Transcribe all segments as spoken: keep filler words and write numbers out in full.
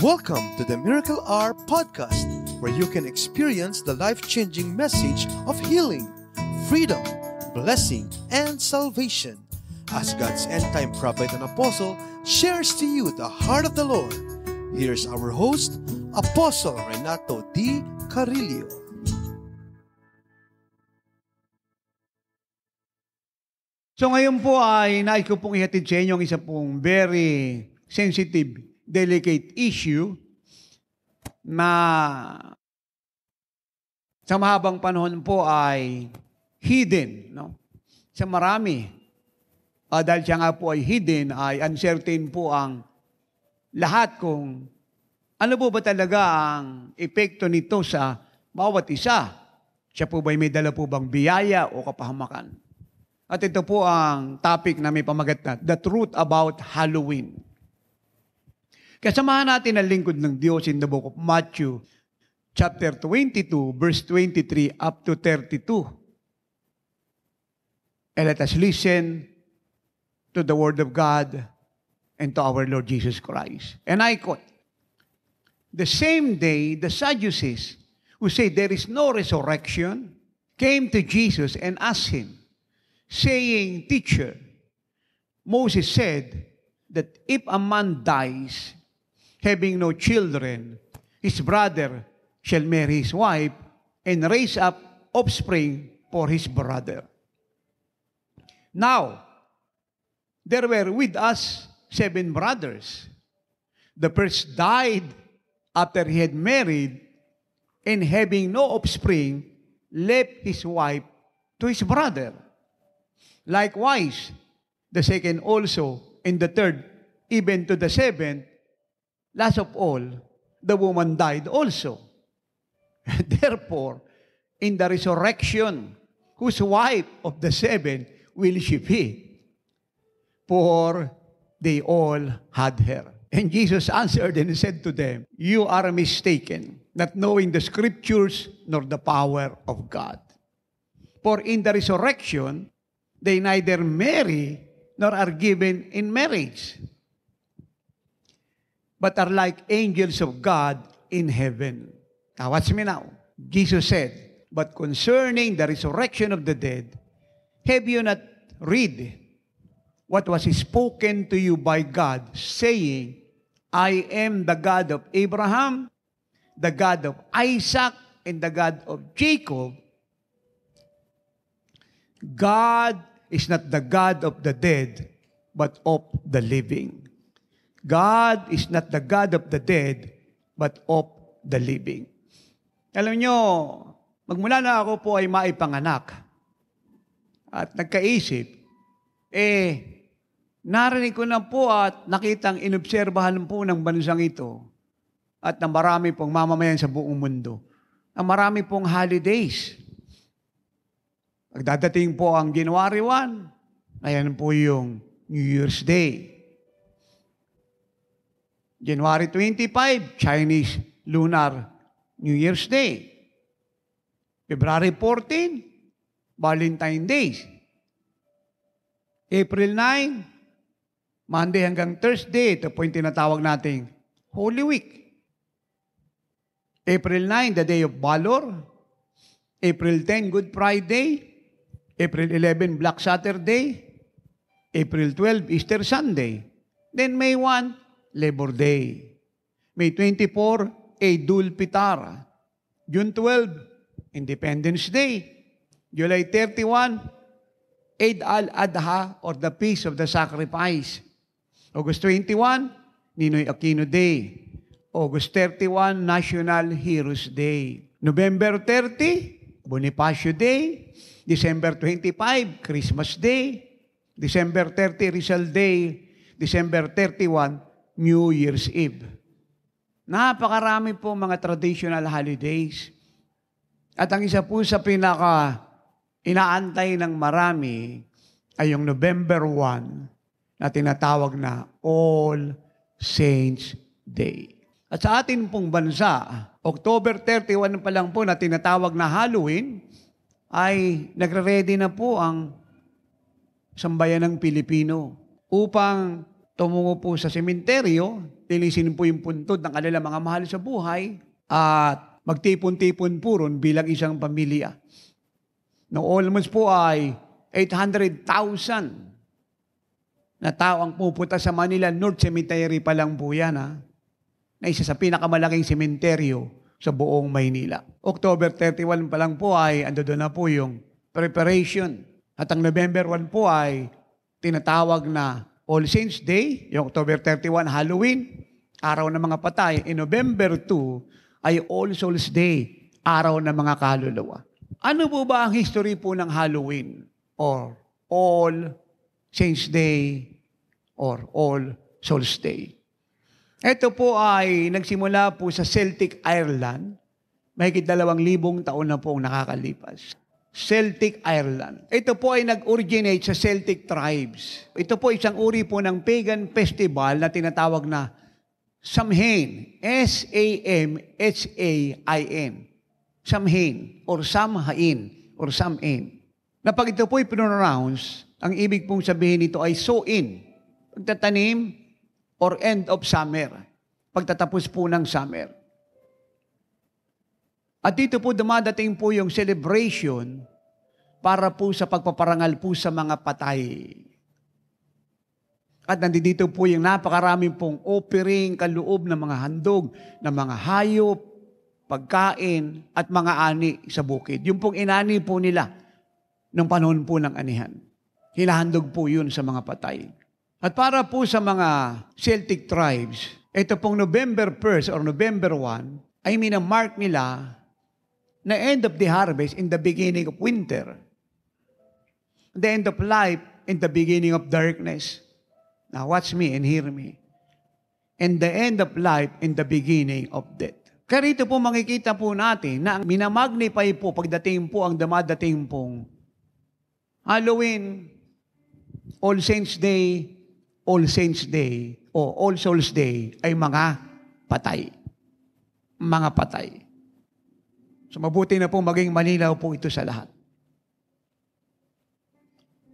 Welcome to the Miracle Hour Podcast, where you can experience the life-changing message of healing, freedom, blessing, and salvation, as God's end-time prophet and apostle shares to you the heart of the Lord. Here's our host, Apostle Renato D. Carillo. So ngayon po ay nais ko pong ihatid sa inyo ang isa pong very sensitive, delicate issue na sa mahabang panahon po ay hidden, no? Sa marami. Uh, dahil siya nga po ay hidden, ay uncertain po ang lahat kung ano po ba talaga ang epekto nito sa bawat isa. Siya po ba'y may dala po bang biyaya o kapahamakan? At ito po ang topic na may pamagat na, The Truth About Halloween. Kasamahan natin ang lingkod ng Diyos in the book of Matthew, chapter twenty-two, verse twenty-three up to thirty-two. And let us listen to the Word of God and to our Lord Jesus Christ. And I quote, "The same day, the Sadducees, who say there is no resurrection, came to Jesus and asked him, saying, 'Teacher, Moses said that if a man dies, having no children, his brother shall marry his wife and raise up offspring for his brother. Now, there were with us seven brothers. The first died after he had married, and having no offspring, left his wife to his brother. Likewise, the second also, and the third, even to the seventh, last of all, the woman died also. Therefore, in the resurrection, whose wife of the seven will she be? For they all had her.' And Jesus answered and said to them, 'You are mistaken, not knowing the scriptures nor the power of God. For in the resurrection, they neither marry nor are given in marriage, but are like angels of God in heaven.'" Now watch me now. Jesus said, "But concerning the resurrection of the dead, have you not read what was spoken to you by God, saying, 'I am the God of Abraham, the God of Isaac, and the God of Jacob.' God is not the God of the dead, but of the living. God is not the God of the dead, but of the living." Alam nyo, magmula na ako po ay maipanganak at nagkaisip, eh, narinig ko na po at nakitang inobserbahan po ng bansang ito at ng marami pong mamamayan sa buong mundo, ang marami pong holidays. Pagdadating po ang January first, ayan po yung New Year's Day. January twenty-fifth, Chinese Lunar New Year's Day. February fourteenth, Valentine's Day. April ninth, Monday hanggang Thursday, ito po yung tinatawag nating Holy Week. April ninth, the Day of Valor. April tenth, Good Friday. April eleventh, Black Saturday. April twelfth, Easter Sunday. Then May first, Labor Day. May twenty-fourth, Eid al-Fitr. June twelfth, Independence Day. July thirty-first, Eid al-Adha, or the Feast of the Sacrifice. August twenty-first, Ninoy Aquino Day. August thirty-first, National Heroes Day. November thirtieth, Bonifacio Day. December twenty-fifth, Christmas Day. December thirtieth, Rizal Day. December thirty-first, New Year's Eve. Napakarami po mga traditional holidays. At ang isa po sa pinaka inaantay ng marami ay yung November first na tinatawag na All Saints Day. At sa atin pong bansa, October thirty-first pa lang po na tinatawag na Halloween, ay nagre-ready na po ang sambayan ng Pilipino upang tumungo po sa sementeryo, linisin po yung puntod ng kanilang mga mahal sa buhay at magtipon-tipon po ron bilang isang pamilya. No, almost po ay eight hundred thousand na tao ang pupunta sa Manila North Cemetery pa lang po yan, ha? Na isa sa pinakamalaking sementeryo sa buong Maynila. October thirty-first pa lang po ay ando doon na po yung preparation. At ang November first po ay tinatawag na All Saints Day, yung October thirty-first, Halloween, araw ng mga patay. In November second ay All Souls Day, araw ng mga kaluluwa. Ano po ba ang history po ng Halloween or All Saints Day or All Souls Day? Ito po ay nagsimula po sa Celtic, Ireland. Mahigit dalawang libong taon na po ang nakakalipas. Celtic, Ireland. Ito po ay nag-originate sa Celtic tribes. Ito po isang uri po ng pagan festival na tinatawag na Samhain. S A M H A I N. Samhain or Samhain or Samhain. Na pag ito po ay pronounce, ang ibig pong sabihin nito ay sow-in. Pagtatanim or end of summer. Pagtatapos po ng summer. At dito po dumadating po yung celebration para po sa pagpaparangal po sa mga patay. At nandito po yung napakaraming pong offering, kaloob ng mga handog, ng mga hayop, pagkain, at mga ani sa bukid. Yung pong inani po nila ng panahon po ng anihan. Hinahandog po yun sa mga patay. At para po sa mga Celtic tribes, ito pong November first or November first ay minamark nila na end of the harvest in the beginning of winter. The end of life in the beginning of darkness. Now watch me and hear me. And the end of life in the beginning of death. Kaya rito po makikita po natin na minamagnify po pagdating po ang damadating pong Halloween, All Saints Day, All Saints Day, o All Souls Day ay mga patay. Mga patay. So, mabuti na po maging malinaw po ito sa lahat.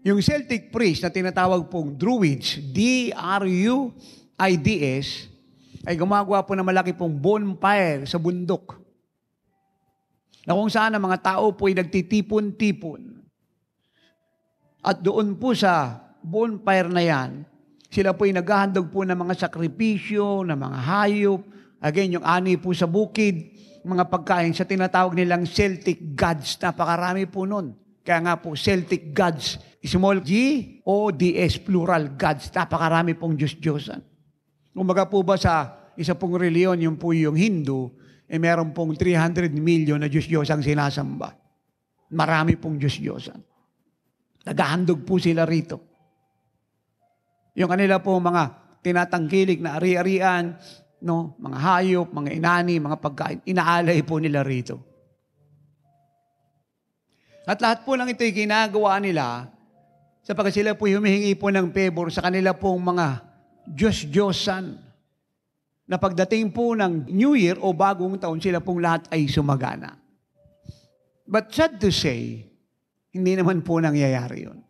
Yung Celtic priest na tinatawag pong Druids, D R U I D S, ay gumagawa po ng malaki pong bonfire sa bundok. Na kung saan ang mga tao po ay nagtitipon-tipon. At doon po sa bonfire na yan, sila po ay naghahandog po ng mga sakripisyo, ng mga hayop, again, yung ani po sa bukid, mga pagkain sa tinatawag nilang Celtic gods. Napakarami po nun. Kaya nga po, Celtic gods. Small g, o, d, s, plural gods. Napakarami pong Diyos-Diyosan. Kumbaga po ba sa isa pong reliyon, yung po yung Hindu, eh meron pong three hundred million na Diyos-Diyosan sinasamba. Marami pong Diyos-Diyosan. Naghahandog po sila rito. Yung kanila po mga tinatangkilik na ari-arian, no, mga hayop, mga inani, mga pagkain, inaalay po nila rito. At lahat po lang ito'y ginagawa nila sapagkat sila po humihingi po ng favor sa kanila pong mga Diyos-Diyosan na pagdating po ng New Year o bagong taon, sila pong lahat ay sumagana. But sad to say, hindi naman po nangyayari yun.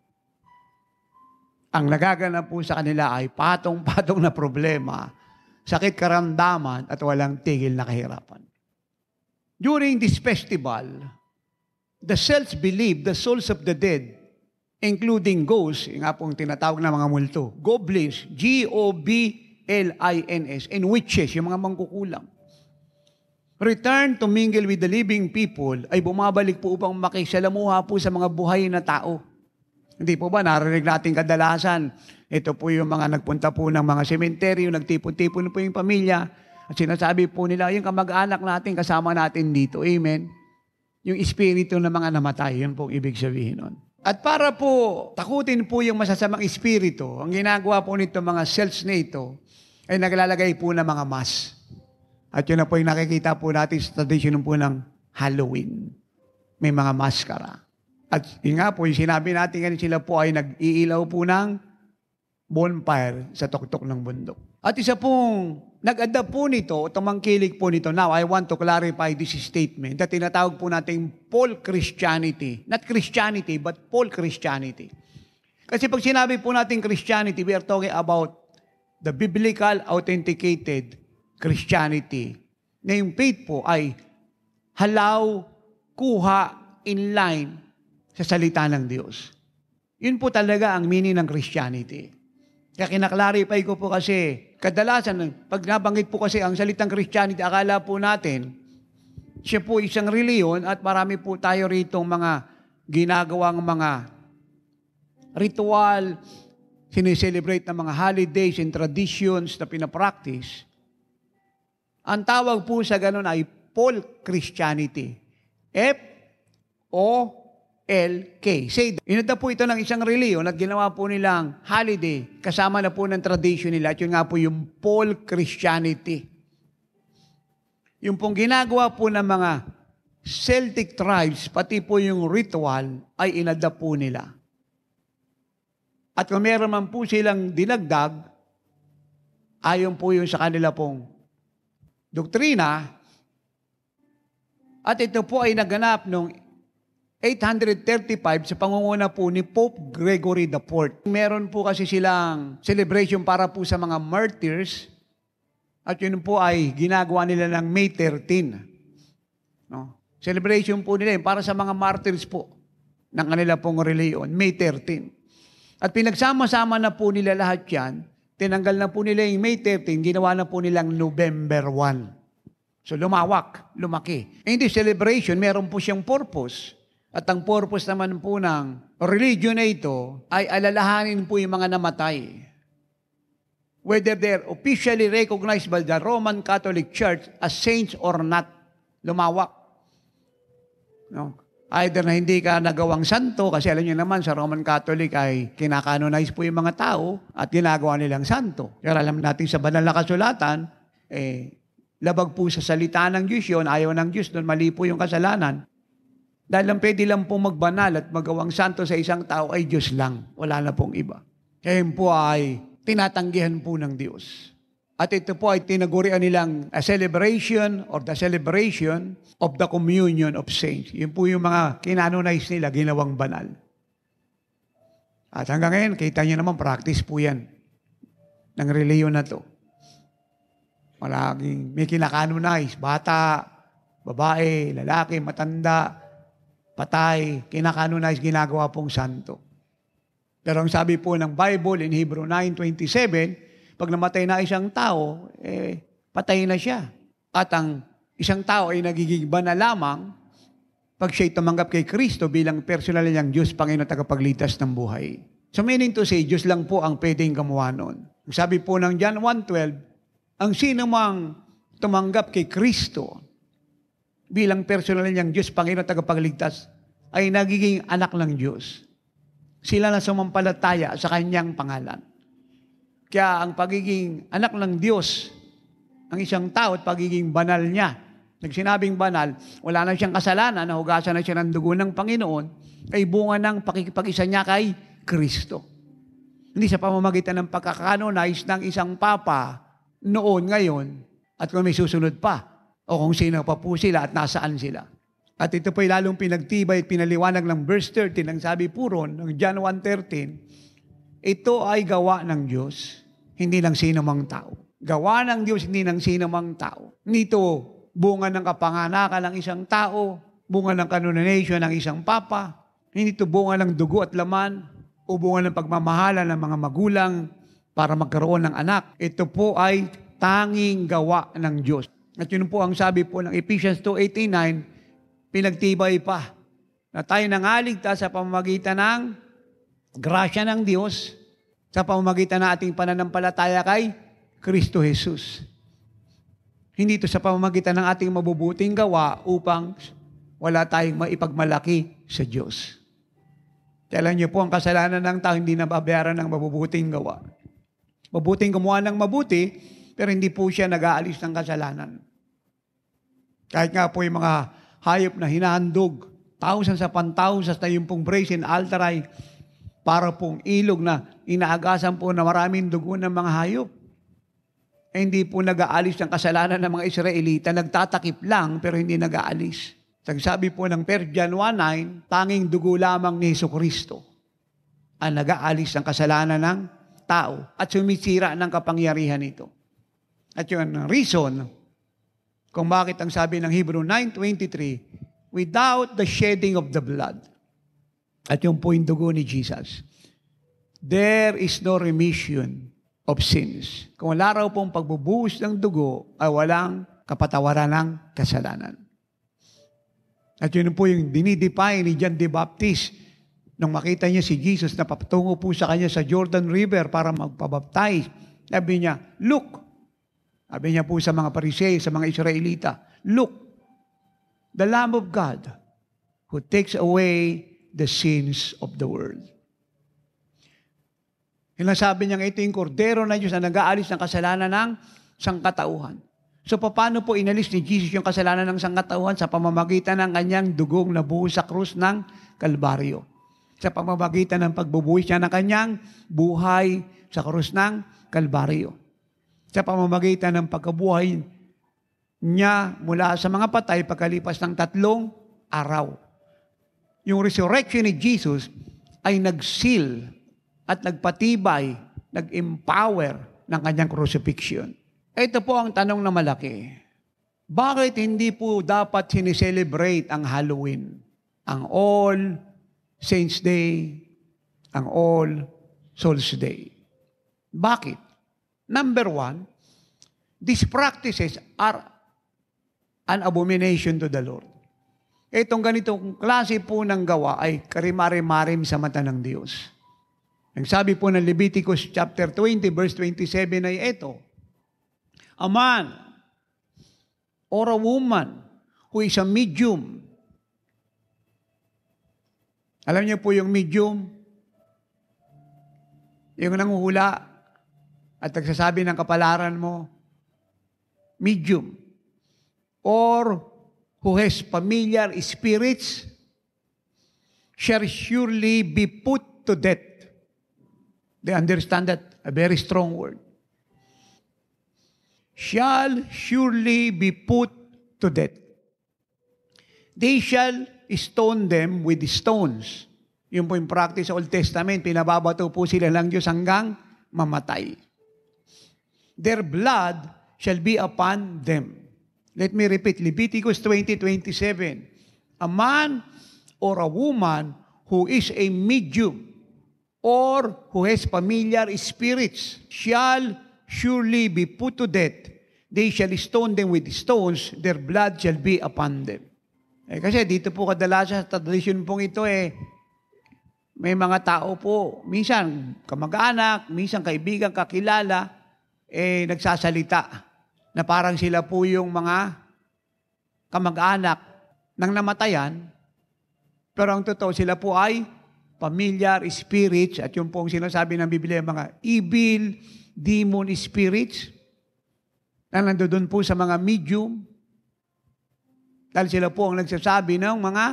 Ang nagaganap po sa kanila ay patong-patong na problema, sakit karamdaman at walang tigil na kahirapan. During this festival, the Celts believed the souls of the dead, including ghosts, yung nga pong tinatawag na mga multo, goblins, G O B L I N S, and witches, yung mga mangkukulam, return to mingle with the living people, ay bumabalik po upang makisalamuha po sa mga buhay na tao. Hindi po ba narinig natin kadalasan, ito po yung mga nagpunta po ng mga sementeryo, nagtipon-tipon po yung pamilya, at sinasabi po nila, yung kamag-anak natin, kasama natin dito. Amen? Yung espiritu ng mga namatay, yun pong ibig sabihin nun. At para po takutin po yung masasamang espiritu, ang ginagawa po nito mga cells na ito, ay naglalagay po ng mga mas. At yun na po yung nakikita po natin sa tradisyon po ng Halloween. May mga maskara. At yun nga po, yung sinabi natin kanina, sila po ay nag-iilaw po ng bonfire sa tuktok ng bundok. At isa pong nag-adapt po nito, tumangkilik po nito. Now, I want to clarify this statement na tinatawag po natin Paul Christianity. Not Christianity, but Paul Christianity. Kasi pag sinabi po natin Christianity, we are talking about the biblical authenticated Christianity, na yung faith po ay halaw, kuha, in line sa salita ng Diyos. Yun po talaga ang meaning ng Christianity. Kaya kinaklarify ko po kasi, kadalasan, pag nabanggit po kasi ang salitang Christianity, akala po natin, siya po isang reliyon at marami po tayo rito mga ginagawang mga ritual, sineselebrate ng mga holidays and traditions na pinapractice. Ang tawag po sa ganun ay folk Christianity. F O L K. Say, inunta po ito ng isang reliyon at ginawa po nilang holiday kasama na po ng tradisyon nila at yun nga po yung folk Christianity. Yung pong ginagawa po ng mga Celtic tribes, pati po yung ritual ay inada po nila. At kung meron man po silang dinagdag, ayon po yun sa kanila pong doktrina. At ito po ay naganap noong eight thirty-five sa pangunguna po ni Pope Gregory the fourth. Meron po kasi silang celebration para po sa mga martyrs at yun po ay ginagawa nila ng May thirteenth. No? Celebration po nila para sa mga martyrs po ng kanila pong reliyon, May thirteenth. At pinagsama-sama na po nila lahat yan, tinanggal na po nila yung May thirteenth, ginawa na po nilang November first. So, lumawak, lumaki. And this celebration, meron po siyang purpose. At ang purpose naman po ng religion na ito ay alalahanin po yung mga namatay. Whether they're officially recognized by the Roman Catholic Church as saints or not, lumawak. No? Either na hindi ka nagawang santo, kasi alam niyo naman sa Roman Catholic ay kinakanonize po yung mga tao at ginagawa nilang santo. Kaya alam natin sa banal na kasulatan, eh, labag po sa salita ng Diyos yun, ayaw ng Diyos nun, mali po yung kasalanan. Dahil lang pwede lang po magbanal at magawang santo sa isang tao ay Diyos lang. Wala na pong iba. Kaya po ay tinatanggihan po ng Diyos. At ito po ay tinagurian nilang a celebration or the celebration of the communion of saints. Yun po yung mga kinanonize nila, ginawang banal. At hanggang ngayon, kita nyo naman, practice po yan ng reliyon na to. Malaging may kinakanonize, bata, babae, lalaki, matanda, patay, kinakanonize, ginagawa pong santo. Pero ang sabi po ng Bible in Hebrew nine twenty-seven, pag namatay na isang tao, eh, patay na siya. At ang isang tao ay nagiging banal lamang pag siya'y tumanggap kay Kristo bilang personal niyang Diyos, Panginoon, tagapaglitas ng buhay. So meaning to say, Diyos lang po ang pwedeng gumawa nun. Ang sabi po ng John one twelve, ang sino mang tumanggap kay Kristo bilang personal niyang Diyos, Panginoon, tagapagligtas, ay nagiging anak ng Diyos. Sila na sumampalataya sa kanyang pangalan. Kaya ang pagiging anak ng Diyos, ang isang tao at pagiging banal niya, nagsinabing banal, wala na siyang kasalanan, nahugasan na siya ng dugo ng Panginoon, ay bunga ng pakikipag-isa niya kay Kristo. Hindi sa pamamagitan ng pagkakanonize ng isang papa, noon, ngayon, at kung may susunod pa, o kung sino pa po sila at nasaan sila. At ito po'y lalong pinagtibay at pinaliwanag ng verse thirteen, ang sabi po ron, ng John one thirteen, ito ay gawa ng Diyos, hindi ng sino mang tao. Gawa ng Diyos, hindi ng sino mang tao. Nito, bunga ng kapanganakan ng isang tao, bunga ng canonization ng isang papa, hindi ito bunga ng dugo at laman, o bunga ng pagmamahala ng mga magulang, para magkaroon ng anak. Ito po ay tanging gawa ng Diyos. At yun po ang sabi po ng Ephesians two eighty-nine, pinagtibay pa na tayo nangaligtas sa pamamagitan ng grasya ng Diyos sa pamamagitan ng ating pananampalataya kay Kristo Jesus. Hindi ito sa pamamagitan ng ating mabubuting gawa upang wala tayong maipagmalaki sa Diyos. Kailan niyo po ang kasalanan ng tao hindi nababayaran ng mabubuting gawa. Mabuting gumawa ng mabuti, pero hindi po siya nag-aalis ng kasalanan. Kahit nga po yung mga hayop na hinahandog, thousands upon thousands na yung pong brazen altar ay para pong ilog na inaagasan po na maraming dugo ng mga hayop. Eh, hindi po nag-aalis ng kasalanan ng mga Israelita, nagtatakip lang pero hindi nag-aalis. Sabi po ng First John one nine, tanging dugo lamang ni Jesu Kristo ang nag-aalis ng kasalanan ng tao at sumisira ng kapangyarihan nito. At yun, reason kung bakit ang sabi ng Hebrew nine twenty-three, without the shedding of the blood, at yung po yung dugo ni Jesus, there is no remission of sins. Kung wala raw pong pagbubuhos ng dugo, ay walang kapatawaran ng kasalanan. At yun po yung dinidefine ni John the Baptist nung makita niya si Jesus na patungo po sa kanya sa Jordan River para magpabaptize. Sabi niya, look. Sabi niya po sa mga Pariseo, sa mga Israelita, look, the Lamb of God who takes away the sins of the world. Yung sabi niya, ito yung kordero na Diyos na nag-aalis ng kasalanan ng sangkatauhan. So, paano po inalis ni Jesus yung kasalanan ng sangkatauhan sa pamamagitan ng kanyang dugong nabuhos sa krus ng Kalbaryo? Sa pamamagitan ng pagbubuhis niya ng kanyang buhay sa krus ng Kalbaryo. Sa pamamagitan ng pagkabuhay niya mula sa mga patay pagkalipas ng tatlong araw. Yung resurrection ni Jesus ay nag-seal at nagpatibay, nag-empower ng kanyang crucifixion. Ito po ang tanong na malaki. Bakit hindi po dapat sineselebrate ang Halloween? Ang All Saints Day, ang All Souls Day. Bakit? Number one, these practices are an abomination to the Lord. Itong ganitong klase po ng gawa ay karimari-marim sa mata ng Diyos. Ang sabi po ng Leviticus chapter twenty verse twenty-seven ay ito, a man or a woman who is a medium. Alam niyo po yung medium? Yung nanguhula at nagsasabi ng kapalaran mo, medium. Or who has familiar spirits shall surely be put to death. They understand that, a very strong word. Shall surely be put to death. They shall stone them with stones. Yun po yung practice sa Old Testament, pinababato po sila ng Diyos hanggang mamatay. Their blood shall be upon them. Let me repeat, Leviticus twenty twenty-seven. A man or a woman who is a medium or who has familiar spirits shall surely be put to death. They shall stone them with stones. Their blood shall be upon them. Eh, kasi dito po kadalasan sa tradisyon pong ito eh, may mga tao po, minsan kamag-anak, minsan kaibigan, kakilala, eh nagsasalita na parang sila po yung mga kamag-anak ng namatayan, pero ang totoo sila po ay familiar spirits, at yung pong sinasabi ng Biblia, mga evil demon spirits na nandoon po sa mga medium, dahil sila po ang nagsasabi ng mga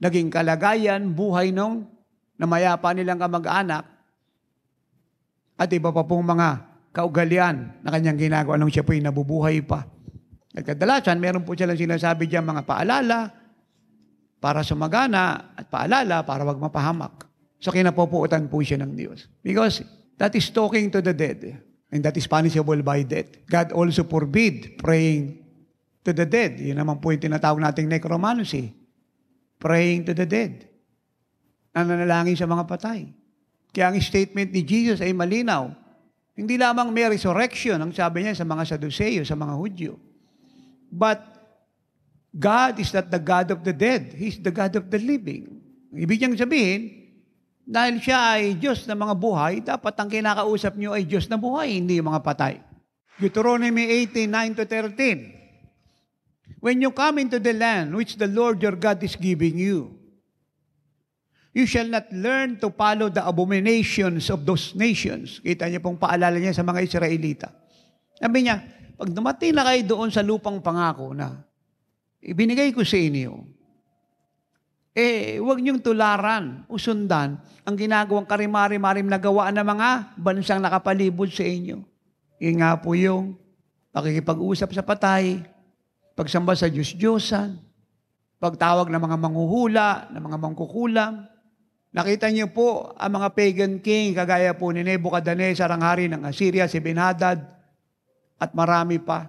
naging kalagayan, buhay nung namayapa nilang kamag-anak at iba pa pong mga kaugalian na kanyang ginagawa nung siya po'y nabubuhay pa. At kadalasan, meron po silang sinasabi dyan mga paalala, para sumagana at paalala para wag mapahamak. So kinapupuutan po siya ng Diyos. Because that is talking to the dead. And that is punishable by death. God also forbid praying to the dead. Yun naman po yung tinatawag nating necromancy. Praying to the dead. Nananalangin sa mga patay. Kaya ang statement ni Jesus ay malinaw. Hindi lamang may resurrection, ang sabi niya sa mga Sadduceo, sa mga Hudyo. But God is not the God of the dead. He is the God of the living. Ibig niyang sabihin, dahil siya ay Diyos na mga buhay, dapat ang kinakausap niyo ay Diyos na buhay, hindi mga patay. Deuteronomy eighteen, nine to thirteen. When you come into the land which the Lord your God is giving you, you shall not learn to follow the abominations of those nations. Kita niyo pong paalala niya sa mga Israelita. Sabi niya, pag dumating na kayo doon sa lupang pangako na ibinigay ko sa inyo, eh, huwag niyong tularan o sundan ang ginagawang karimari-marim na gawaan ng mga bansang nakapalibot sa inyo. Yun nga po yung pakikipag-usap sa patay, pagsamba sa Diyos-Diyosan, pagtawag ng mga manghuhula, ng mga mangkukulam, Nakita niyo po ang mga pagan king, kagaya po ni Nebuchadnezzar, ang hari ng Assyria, si Ben-Hadad, at marami pa.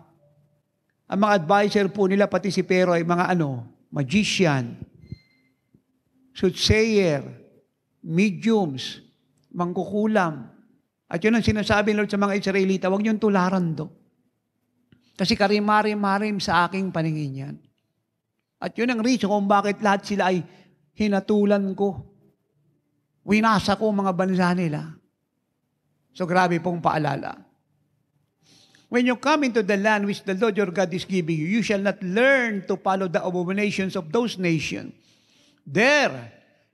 Ang mga advisor po nila, pati si Pero, ay mga ano, magician, soothsayer, mediums, mangkukulam. At yun ang sinasabi ng Lord sa mga Israelita, huwag niyong tularan do. Kasi karimari-marim sa aking paningin yan. At yun ang reason kung bakit lahat sila ay hinatulan ko. Winasa ko mga bansa nila. So grabe pong paalala. When you come into the land which the Lord your God is giving you, you shall not learn to follow the abominations of those nations. There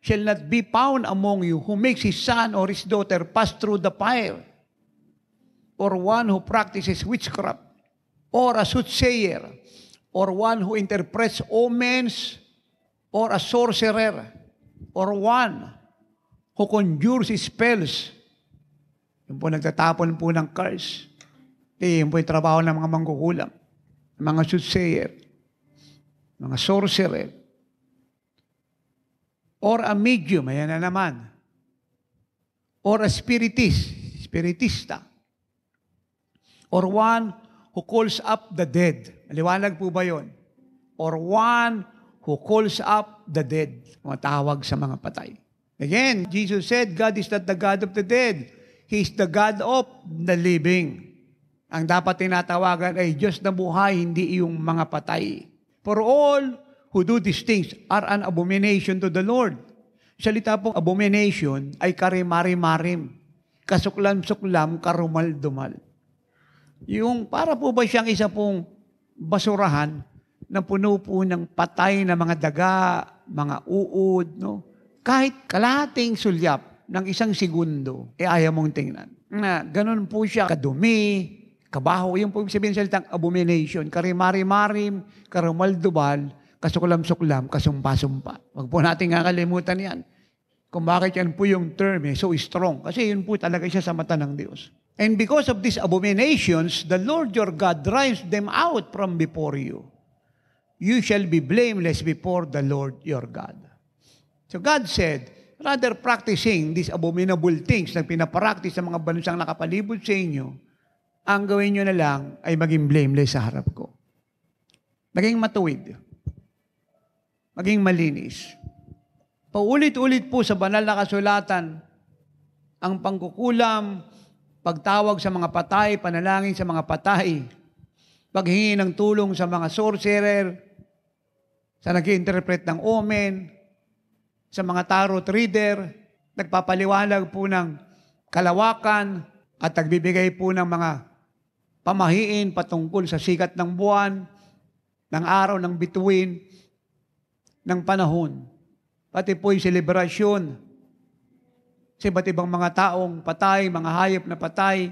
shall not be found among you who makes his son or his daughter pass through the fire, or one who practices witchcraft, or a soothsayer, or one who interprets omens, or a sorcerer, or one who conjures spells. Yung po nagtatapon po ng curse. Eh, yung po yung trabaho ng mga mangkukulam, mga soothsayer, mga sorcerer, or a medium, ayan na naman, or a spiritist, spiritista, or one who calls up the dead. Maliwanag po ba yun? Or one who calls up the dead, matawag sa mga patay. Again, Jesus said, God is not the God of the dead. He is the God of the living. Ang dapat tinatawagan ay Diyos na buhay, hindi iyong mga patay. For all who do these things are an abomination to the Lord. Salita pong abomination ay karimari-marim, kasuklam-suklam, karumal-dumal. Yung para po ba siyang isa pong basurahan na puno po ng patay na mga daga, mga uod, no? Kahit kalating sulyap ng isang segundo, eh ayaw mong tingnan. Na ganun po siya, kadumi, kabaho. Yung po sabihin sa salitang abomination, karimari-marim, karumal-dubal, kasuklam-suklam, kasumpa-sumpa. Huwag po natin kakalimutan yan. Kung bakit yan po yung term, eh, so strong. Kasi yun po talaga siya sa mata ng Diyos. And because of these abominations, the Lord your God drives them out from before you. You shall be blameless before the Lord your God. So God said, rather practicing these abominable things na pinapractice ng mga bansang nakapalibot sa inyo, ang gawin nyo na lang ay maging blameless sa harap ko. Maging matuwid. Maging malinis. Paulit-ulit po sa banal na kasulatan, ang pangkukulam, pagtawag sa mga patay, panalangin sa mga patay, paghingi ng tulong sa mga sorcerer, sa nag-interpret ng omen, sa mga tarot reader, nagpapaliwanag po ng kalawakan at nagbibigay po ng mga pamahiin patungkol sa sikat ng buwan, ng araw, ng bituin, ng panahon. Pati po yung selebrasyon sa iba't ibang mga taong patay, mga hayop na patay,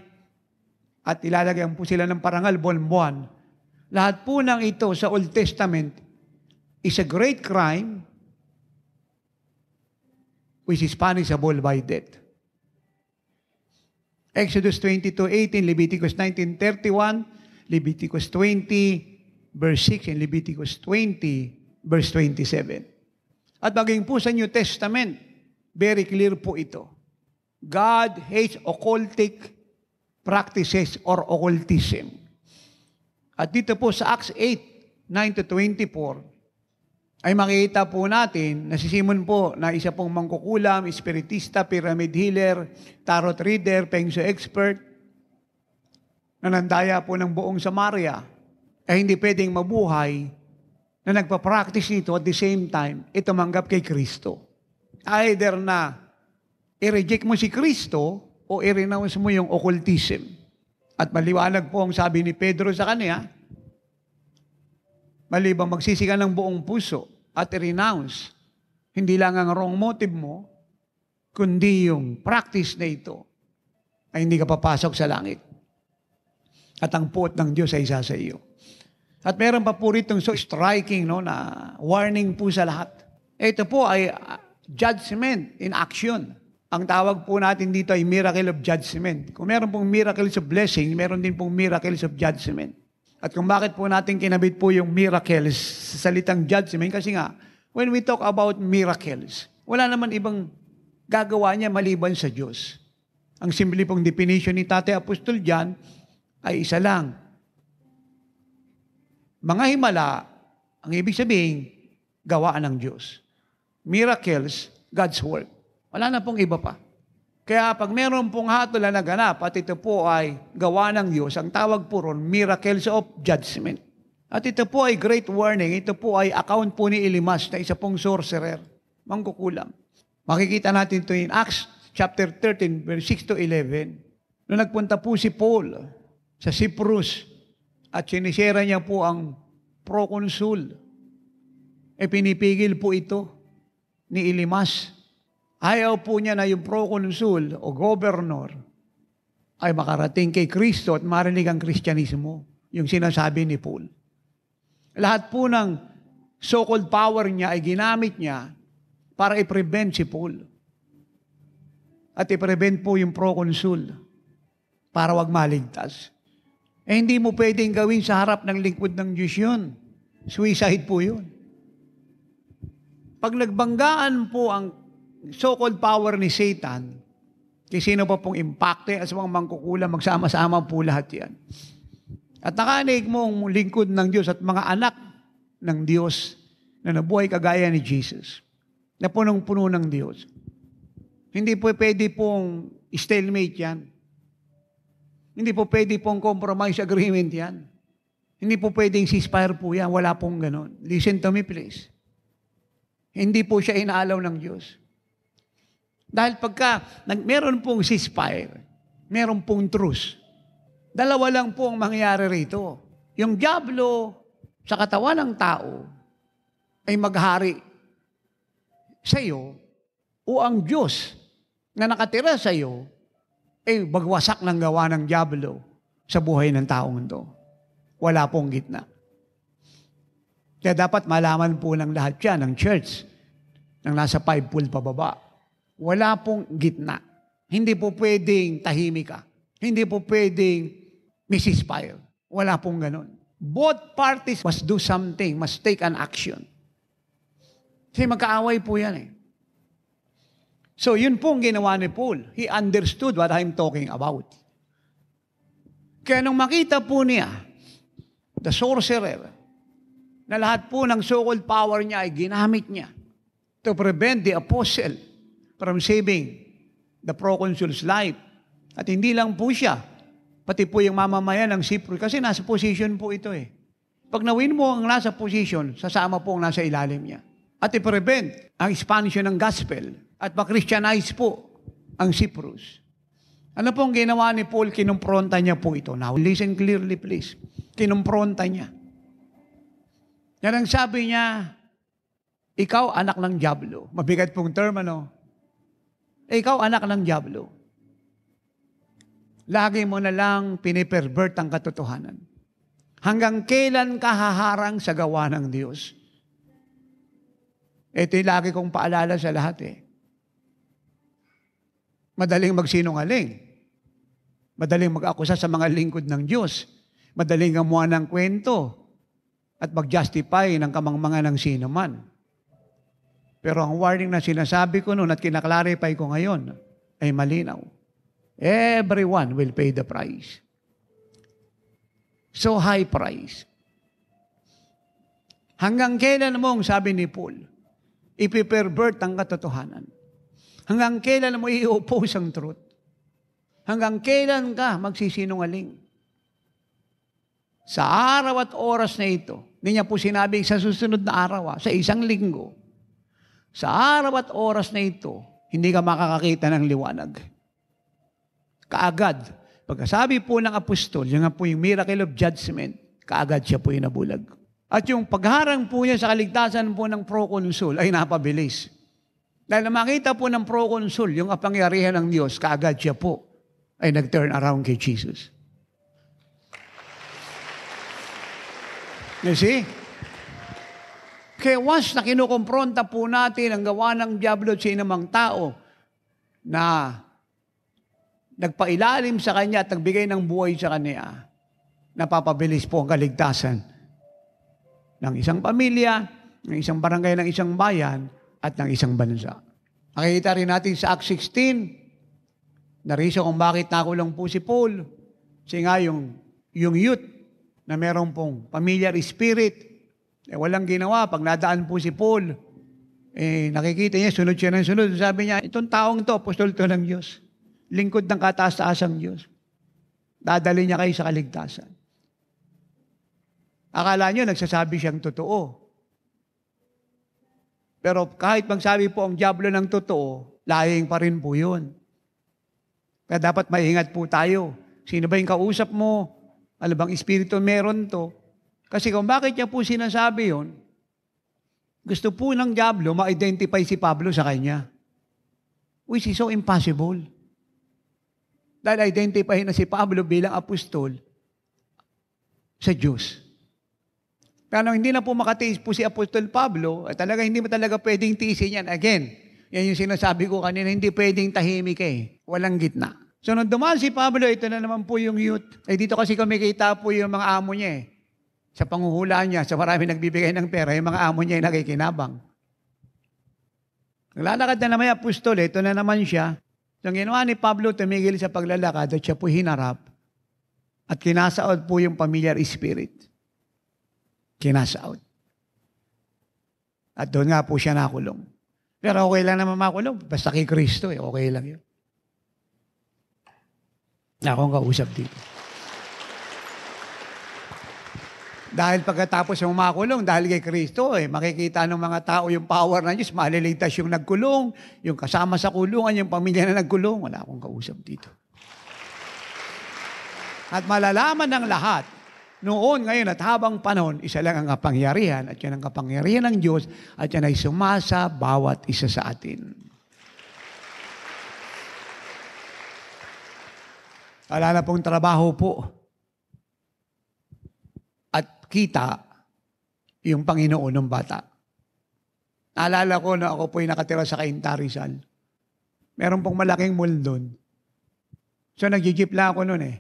at ilalagyan po sila ng parangal buwan-buwan. Lahat po ng ito sa Old Testament is a great crime which is punishable by death. Exodus twenty-two eighteen, Leviticus nineteen thirty-one, Leviticus twenty, verse six, and Leviticus twenty, verse twenty-seven. At maging po sa New Testament, very clear po ito. God hates occultic practices or occultism. At dito po sa Acts eight, nine to twenty-four, ay makikita po natin, nasisimon po na isa pong mangkukulam, espiritista, pyramid healer, tarot reader, feng shui expert, nanandaya po ng buong Samaria, ay eh, hindi pwedeng mabuhay na nagpa-practice nito at the same time, ito manggap kay Kristo. Either na i-reject mo si Kristo o i-renounce mo yung occultism. At maliwanag po ang sabi ni Pedro sa kanya, maliban magsisi ka ng buong puso, at i-renounce, hindi lang ang wrong motive mo, kundi yung practice na ito ay hindi ka papasok sa langit. At ang puot ng Diyos ay isa sa iyo. At meron pa po ritong so striking no, na warning po sa lahat. Ito po ay judgment in action. Ang tawag po natin dito ay miracle of judgment. Kung meron pong miracles of blessing, meron din pong miracles of judgment. At kung bakit po natin kinabit po yung miracles sa salitang judgment, kasi nga, when we talk about miracles, wala naman ibang gagawa niya maliban sa Diyos. Ang simple pong definition ni Tatay Apostol John ay isa lang. Mga himala, ang ibig sabihin, gawaan ng Diyos. Miracles, God's work. Wala na pong iba pa. Kaya pag meron pong hatol na naganap at ito po ay gawa ng Diyos, ang tawag po ron, miracles of judgment. At ito po ay great warning, ito po ay account po ni Elimas na isa pong sorcerer, mangkukulam. Makikita natin ito in Acts chapter thirteen, verse six to eleven. Noong nagpunta po si Paul sa Cyprus at sinisera niya po ang proconsul, e pinipigil po ito ni Elimas. Ayaw po niya na yung proconsul o governor ay makarating kay Kristo at marinig ang Kristyanismo, yung sinasabi ni Paul. Lahat po ng so-called power niya ay ginamit niya para i-prevent si Paul. At i-prevent po yung proconsul para wag maligtas. Eh hindi mo pwedeng gawin sa harap ng lingkod ng Diyos yun. Suicide po yun. Pag nagbanggaan po ang so-called power ni Satan, kasi sino pa pong impacte at sa mga mangkukulam, magsama-sama po lahat yan. At nakanig mo ang lingkod ng Diyos at mga anak ng Diyos na nabuhay kagaya ni Jesus, na punong-puno ng Diyos. Hindi po pwede pong stalemate yan. Hindi po pwede pong compromise agreement yan. Hindi po pwedeng ceasefire po yan. Wala pong ganon. Listen to me please. Hindi po siya inaalaw ng Diyos. Dahil pagka meron pong ceasefire, meron pong truce, dalawa lang po ang mangyayari rito. Yung diablo sa katawan ng tao ay maghari sa iyo, o ang Diyos na nakatira sa iyo ay bagwasak ng gawa ng diablo sa buhay ng taong ito. Wala pong gitna. Kaya dapat malaman po ng lahat yan, ng church, ng nasa five-fold pababa. Wala pong gitna. Hindi po pwedeng tahimik ka. Hindi po pwedeng Missus Pyle. Wala pong ganun. Both parties must do something, must take an action. Kasi magkaaway po yan eh. So yun pong ginawa ni Paul. He understood what I'm talking about. Kaya nung makita po niya, the sorcerer, na lahat po ng so-called power niya ay ginamit niya to prevent the apostle from saving the proconsul's life. At hindi lang po siya, pati po yung mamamayan ng Cyprus, kasi nasa position po ito eh. Pag nawin mo ang nasa position, sasama po ang nasa ilalim niya. At i-prevent ang expansion ng gospel at ma-Christianize po ang Cyprus. Ano pong ginawa ni Paul? Kinumpronta niya po ito. Now, listen clearly please. Kinumpronta niya. Yan ang sabi niya, ikaw anak ng diablo. Mabigat pong term, ano? Ikaw, anak ng diablo. Lagi mo na lang pinipervert ang katotohanan. Hanggang kailan ka haharang sa gawa ng Diyos? Ito'y lagi kong paalala sa lahat eh. Madaling magsinungaling. Madaling mag-akusa sa mga lingkod ng Diyos. Madaling gamuha ng kwento at mag-justify ng kamangmangan ng sino man. Pero ang warning na sinasabi ko noon at kinaklarify ko ngayon ay malinaw. Everyone will pay the price. So high price. Hanggang kailan mong, sabi ni Paul, ipipervert ang katotohanan? Hanggang kailan mo i-oppose ang truth? Hanggang kailan ka magsisinungaling? Sa araw at oras na ito, hindi niya po sinabi sa susunod na araw, sa isang linggo, sa araw at oras na ito, hindi ka makakakita ng liwanag. Kaagad, pagkasabi po ng apostol, yung nga po yung miracle of judgment, kaagad siya po yung nabulag. At yung pagharang po niya sa kaligtasan po ng proconsul ay napabilis. Dahil makita po ng proconsul yung kapangyarihan ng Diyos, kaagad siya po ay nag-turn around kay Jesus. You see? Kaya once na kinukumpronta po natin ang gawa ng diablo at sinamang tao na nagpailalim sa kanya at nagbigay ng buhay sa kanya, napapabilis po ang kaligtasan ng isang pamilya, ng isang barangay, ng isang bayan, at ng isang bansa. Nakikita rin natin sa Acts sixteen, narisa kung bakit nakulang po si Paul. Kasi nga yung, yung youth na meron pong familiar spirit, eh, walang ginawa. Pag nadaan po si Paul, eh, nakikita niya, sunod siya ng sunod. Sabi niya, itong taong to, apostol to ng Diyos. Lingkod ng kataas-taasang Diyos. Dadali niya kayo sa kaligtasan. Akala niyo, nagsasabi siyang totoo. Pero kahit magsabi po ang diablo ng totoo, lahing pa rin po yun. Kaya dapat maingat po tayo. Sino ba yung kausap mo? Ano bang espiritu meron to? Kasi kung bakit niya po sinasabi yun, gusto po ng diablo ma-identify si Pablo sa kanya. Which is so impossible. Dahil identify na si Pablo bilang apostol sa Diyos. Pero hindi na po makatiis po si Apostol Pablo, eh, talaga hindi mo talaga pwedeng tiisin yan. Again, yan yung sinasabi ko kanina, hindi pwedeng tahimik eh. Walang gitna. So nung dumaan si Pablo, ito na naman po yung youth. Eh dito kasi kumikita po yung mga amo niya eh. Sa panguhulaan niya, sa marami nagbibigay ng pera, yung mga amo niya ay nakikinabang. Naglalakad na naman yung Apostol, eh, ito na naman siya. So ang ginawa ni Pablo, tumigil sa paglalakad at siya po hinarap at kinasaod po yung familiar spirit. Kinasaot. At doon nga po siya nakulong. Pero okay lang naman makulong. Basta kay Kristo eh. Okay lang yun. Ako ang kausap dito. Dahil pagkatapos yung makulong, dahil kay Kristo eh, makikita ng mga tao yung power ng Diyos. Maliligtas yung nagkulong, yung kasama sa kulungan, yung pamilya na nagkulong. Wala akong kausap dito. At malalaman ng lahat, noon, ngayon, at habang panahon, isa lang ang kapangyarihan, at yan ang kapangyarihan ng Diyos, at yan ay sumasa bawat isa sa atin. Wala na pong trabaho po. At kita, yung Panginoon ng bata. Naalala ko na ako po'y nakatira sa Cainta, Rizal. Meron pong malaking mall doon. So, nag-jeep lang ako noon eh.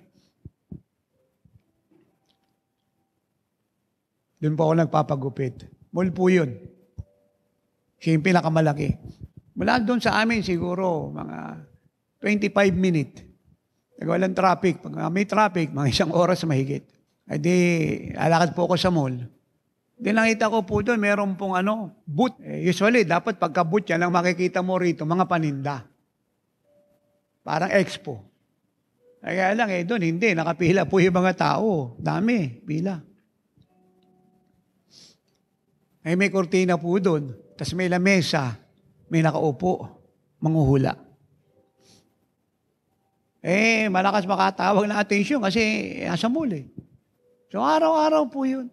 Doon po ako nagpapagupit. Mall po yun. Siya yung pinakamalaki. Mula doon sa amin siguro mga twenty-five minutes. Walang traffic. Pag may traffic, mga isang oras mahigit. Ay di, alakad po ako sa mall. Di nakita ko po doon, meron pong ano, boot. Eh, usually, dapat pagka-boot yan, ang makikita mo rito, mga paninda. Parang expo. Kaya lang eh, doon hindi. Nakapila po yung mga tao. Dami, pila. Ay may kurtina po doon. Tapos may lamesa. May nakaupo. Manguhula. Eh, malakas makatawag na atensyon kasi nasa mall eh. So, araw-araw po yun.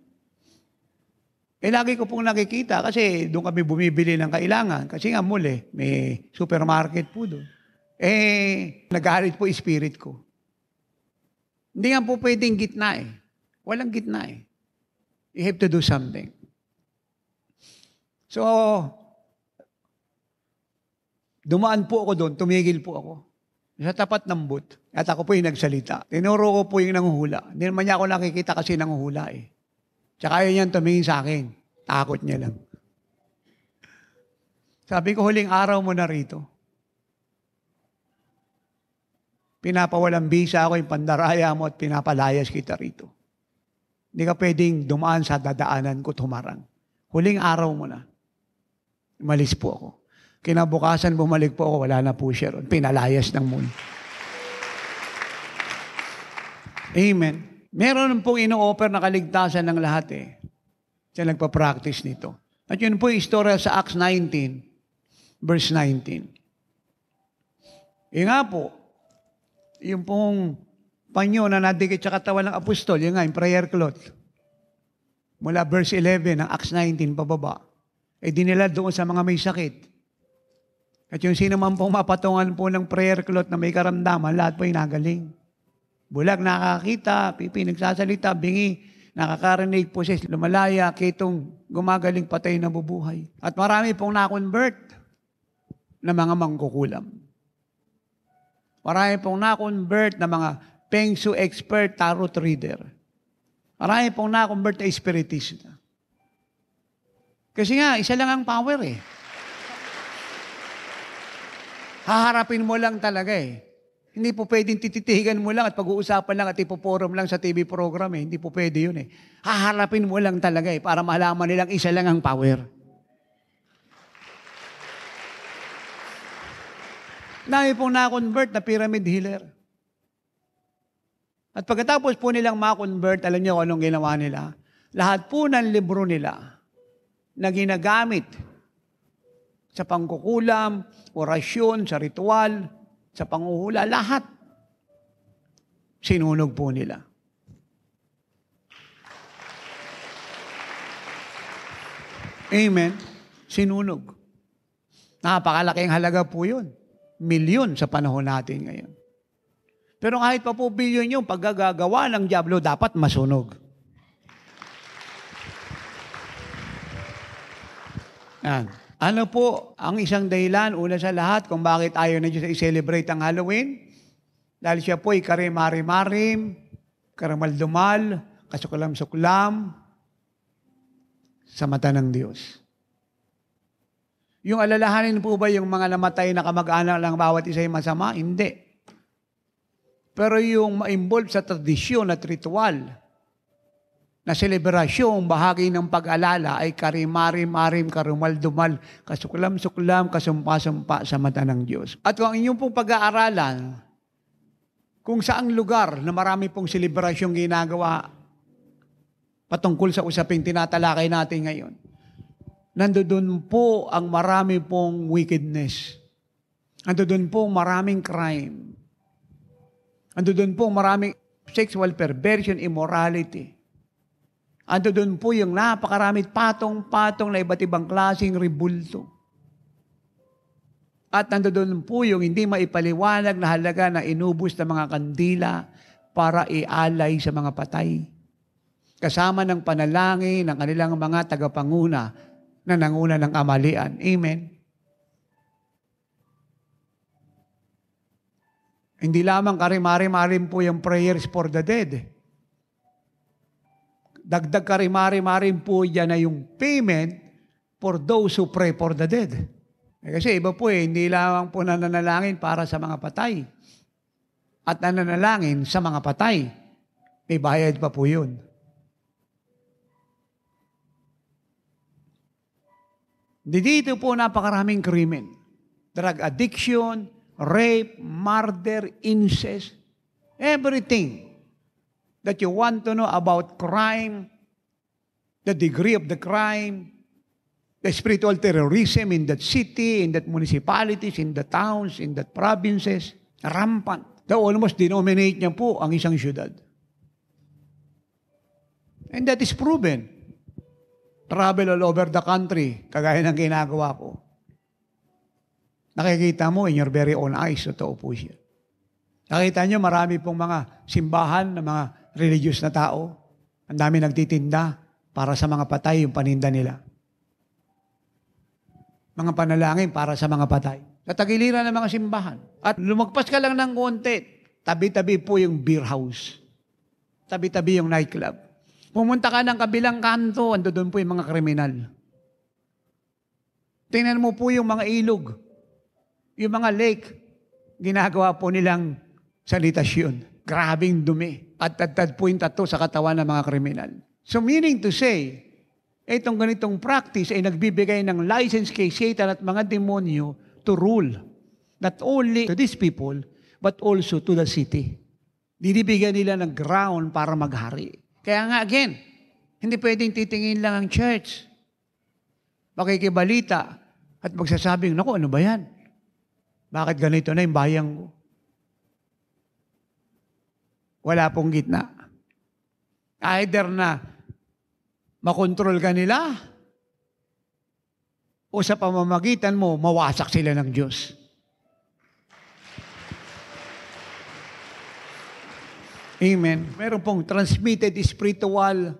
Eh, lagi ko pong nakikita kasi doon kami bumibili ng kailangan. Kasi nga mall eh. May supermarket po doon. Eh, naghahalit po spirit ko. Hindi nga po pwedeng gitna eh. Walang gitna eh. You have to do something. So, dumaan po ako doon, tumigil po ako. Sa tapat ng boot, at ako po yung nagsalita. Tinuro ko po yung nanguhula. Hindi naman niya ako nakikita kasi nanguhula eh. Tsaka yun yan tumingin sa akin. Takot niya lang. Sabi ko, huling araw mo na rito. Pinapawalang bisa ako yung pandaraya mo at pinapalayas kita rito. Hindi ka pwedeng dumaan sa dadaanan ko tumarang. Huling araw mo na. Malis po ako. Kinabukasan bumalik po ako, wala na po siya ron. Pinalayas ng mall. Amen. Meron pong ino-offer na kaligtasan ng lahat eh. Siya nagpa-practice nito. At yun po yung istorya sa Acts nineteen, verse nineteen. Yung nga po, yung pong panyo na nadikit sa katawan ng apostol, yung nga, yung prayer cloth. Mula verse eleven ng Acts nineteen, pababa. Eh, dinila doon sa mga may sakit. At yung sino man pong mapatungan po ng prayer cloth na may karamdaman, lahat po ay nagaling. Bulag, nakakita, pipi, nagsasalita, bingi, nakakarinig po siya, lumalaya, kitong gumagaling, patay na bubuhay. At marami pong na-convert na mga mangkukulam. Marami pong na-convert na mga Feng Shui expert, tarot reader. Marami pong na-convert na espiritista. Kasi nga, isa lang ang power eh. haharapin mo lang talaga eh. Hindi po pwedeng tititigan mo lang at pag-uusapan lang at ipoporum lang sa T V program eh. Hindi po pwede yun eh. Haharapin mo lang talaga eh para malaman nilang isa lang ang power. Dami pong na-convert na pyramid healer. At pagkatapos po nilang ma-convert, alam niyo anong ginawa nila? Lahat po ng libro nila na ginagamit sa pangkukulam, orasyon, sa ritual, sa panguhula, lahat sinunog po nila. Amen? Sinunog. Napakalaking halaga po yun. Milyon sa panahon natin ngayon. Pero kahit pa po bilyon yung paggagawa ng Diablo, dapat masunog. Yan. Ano po ang isang dahilan, una sa lahat, kung bakit ayaw na Diyos i-celebrate ang Halloween? Dahil siya po ay karimarim-marim, karamaldumal, kasukulam-suklam sa mata ng Diyos. Yung alalahanin po ba yung mga namatay na kamag-anak lang bawat isa ay masama? Hindi. Pero yung ma-involve sa tradisyon at ritual na selebrasyong bahagi ng pag-alala ay karimari-marim, karumal-dumal, kasuklam-suklam, kasumpa-sumpa sa mata ng Diyos. At kung ang inyong pong pag-aaralan, kung saang lugar na marami pong selebrasyong ginagawa patungkol sa usaping tinatalakay natin ngayon, nandoon po ang marami pong wickedness. Nandoon po maraming crime. Nandoon po maraming sexual perversion, immorality. Nandoon po yung napakaraming patong-patong na iba't ibang klaseng ribulto. At nandoon po yung hindi maipaliwanag na halaga na inubos ng mga kandila para ialay sa mga patay. Kasama ng panalangin ng kanilang mga tagapanguna na nanguna ng kamalian. Amen. Hindi lamang karimari-marim po yung prayers for the dead. Dagdag karimari-marim po yan na yung payment for those who pray for the dead. Kasi iba po eh, hindi lamang po nananalangin para sa mga patay. At nananalangin sa mga patay. May bayad pa po yun. Dito po napakaraming krimen. Drug addiction, rape, murder, incest. Everything that you want to know about crime, the degree of the crime, the spiritual terrorism in that city, in that municipalities, in the towns, in that provinces, rampant. That almost denominate niya po ang isang syudad. And that is proven. Travel all over the country, kagaya ng ginagawa ko. Nakikita mo in your very own eyes, totoo po siya. Nakita nyo, marami pong mga simbahan ng mga religious na tao. Ang dami nagtitinda para sa mga patay yung paninda nila. Mga panalangin para sa mga patay. Sa tagiliran ng mga simbahan. At lumagpas ka lang ng konti, tabi-tabi po yung beer house. Tabi-tabi yung nightclub. Pumunta ka ng kabilang kanto, ando doon po yung mga kriminal. Tingnan mo po yung mga ilog, yung mga lake, ginagawa po nilang sanitasyon. Grabing dumi. At tad-tad po yung tato sa katawan ng mga kriminal. So meaning to say, itong ganitong practice ay nagbibigay ng license kay Satan at mga demonyo to rule. Not only to these people, but also to the city. Dinibigyan nila ng ground para maghari. Kaya nga again, hindi pwedeng titingin lang ang church. Makikibalita at magsasabing, naku, ano ba yan? Bakit ganito na yung bayang ko? Wala pong gitna. Either na makontrol ka nila o sa pamamagitan mo, mawasak sila ng Diyos. Amen. Meron pong transmitted spiritual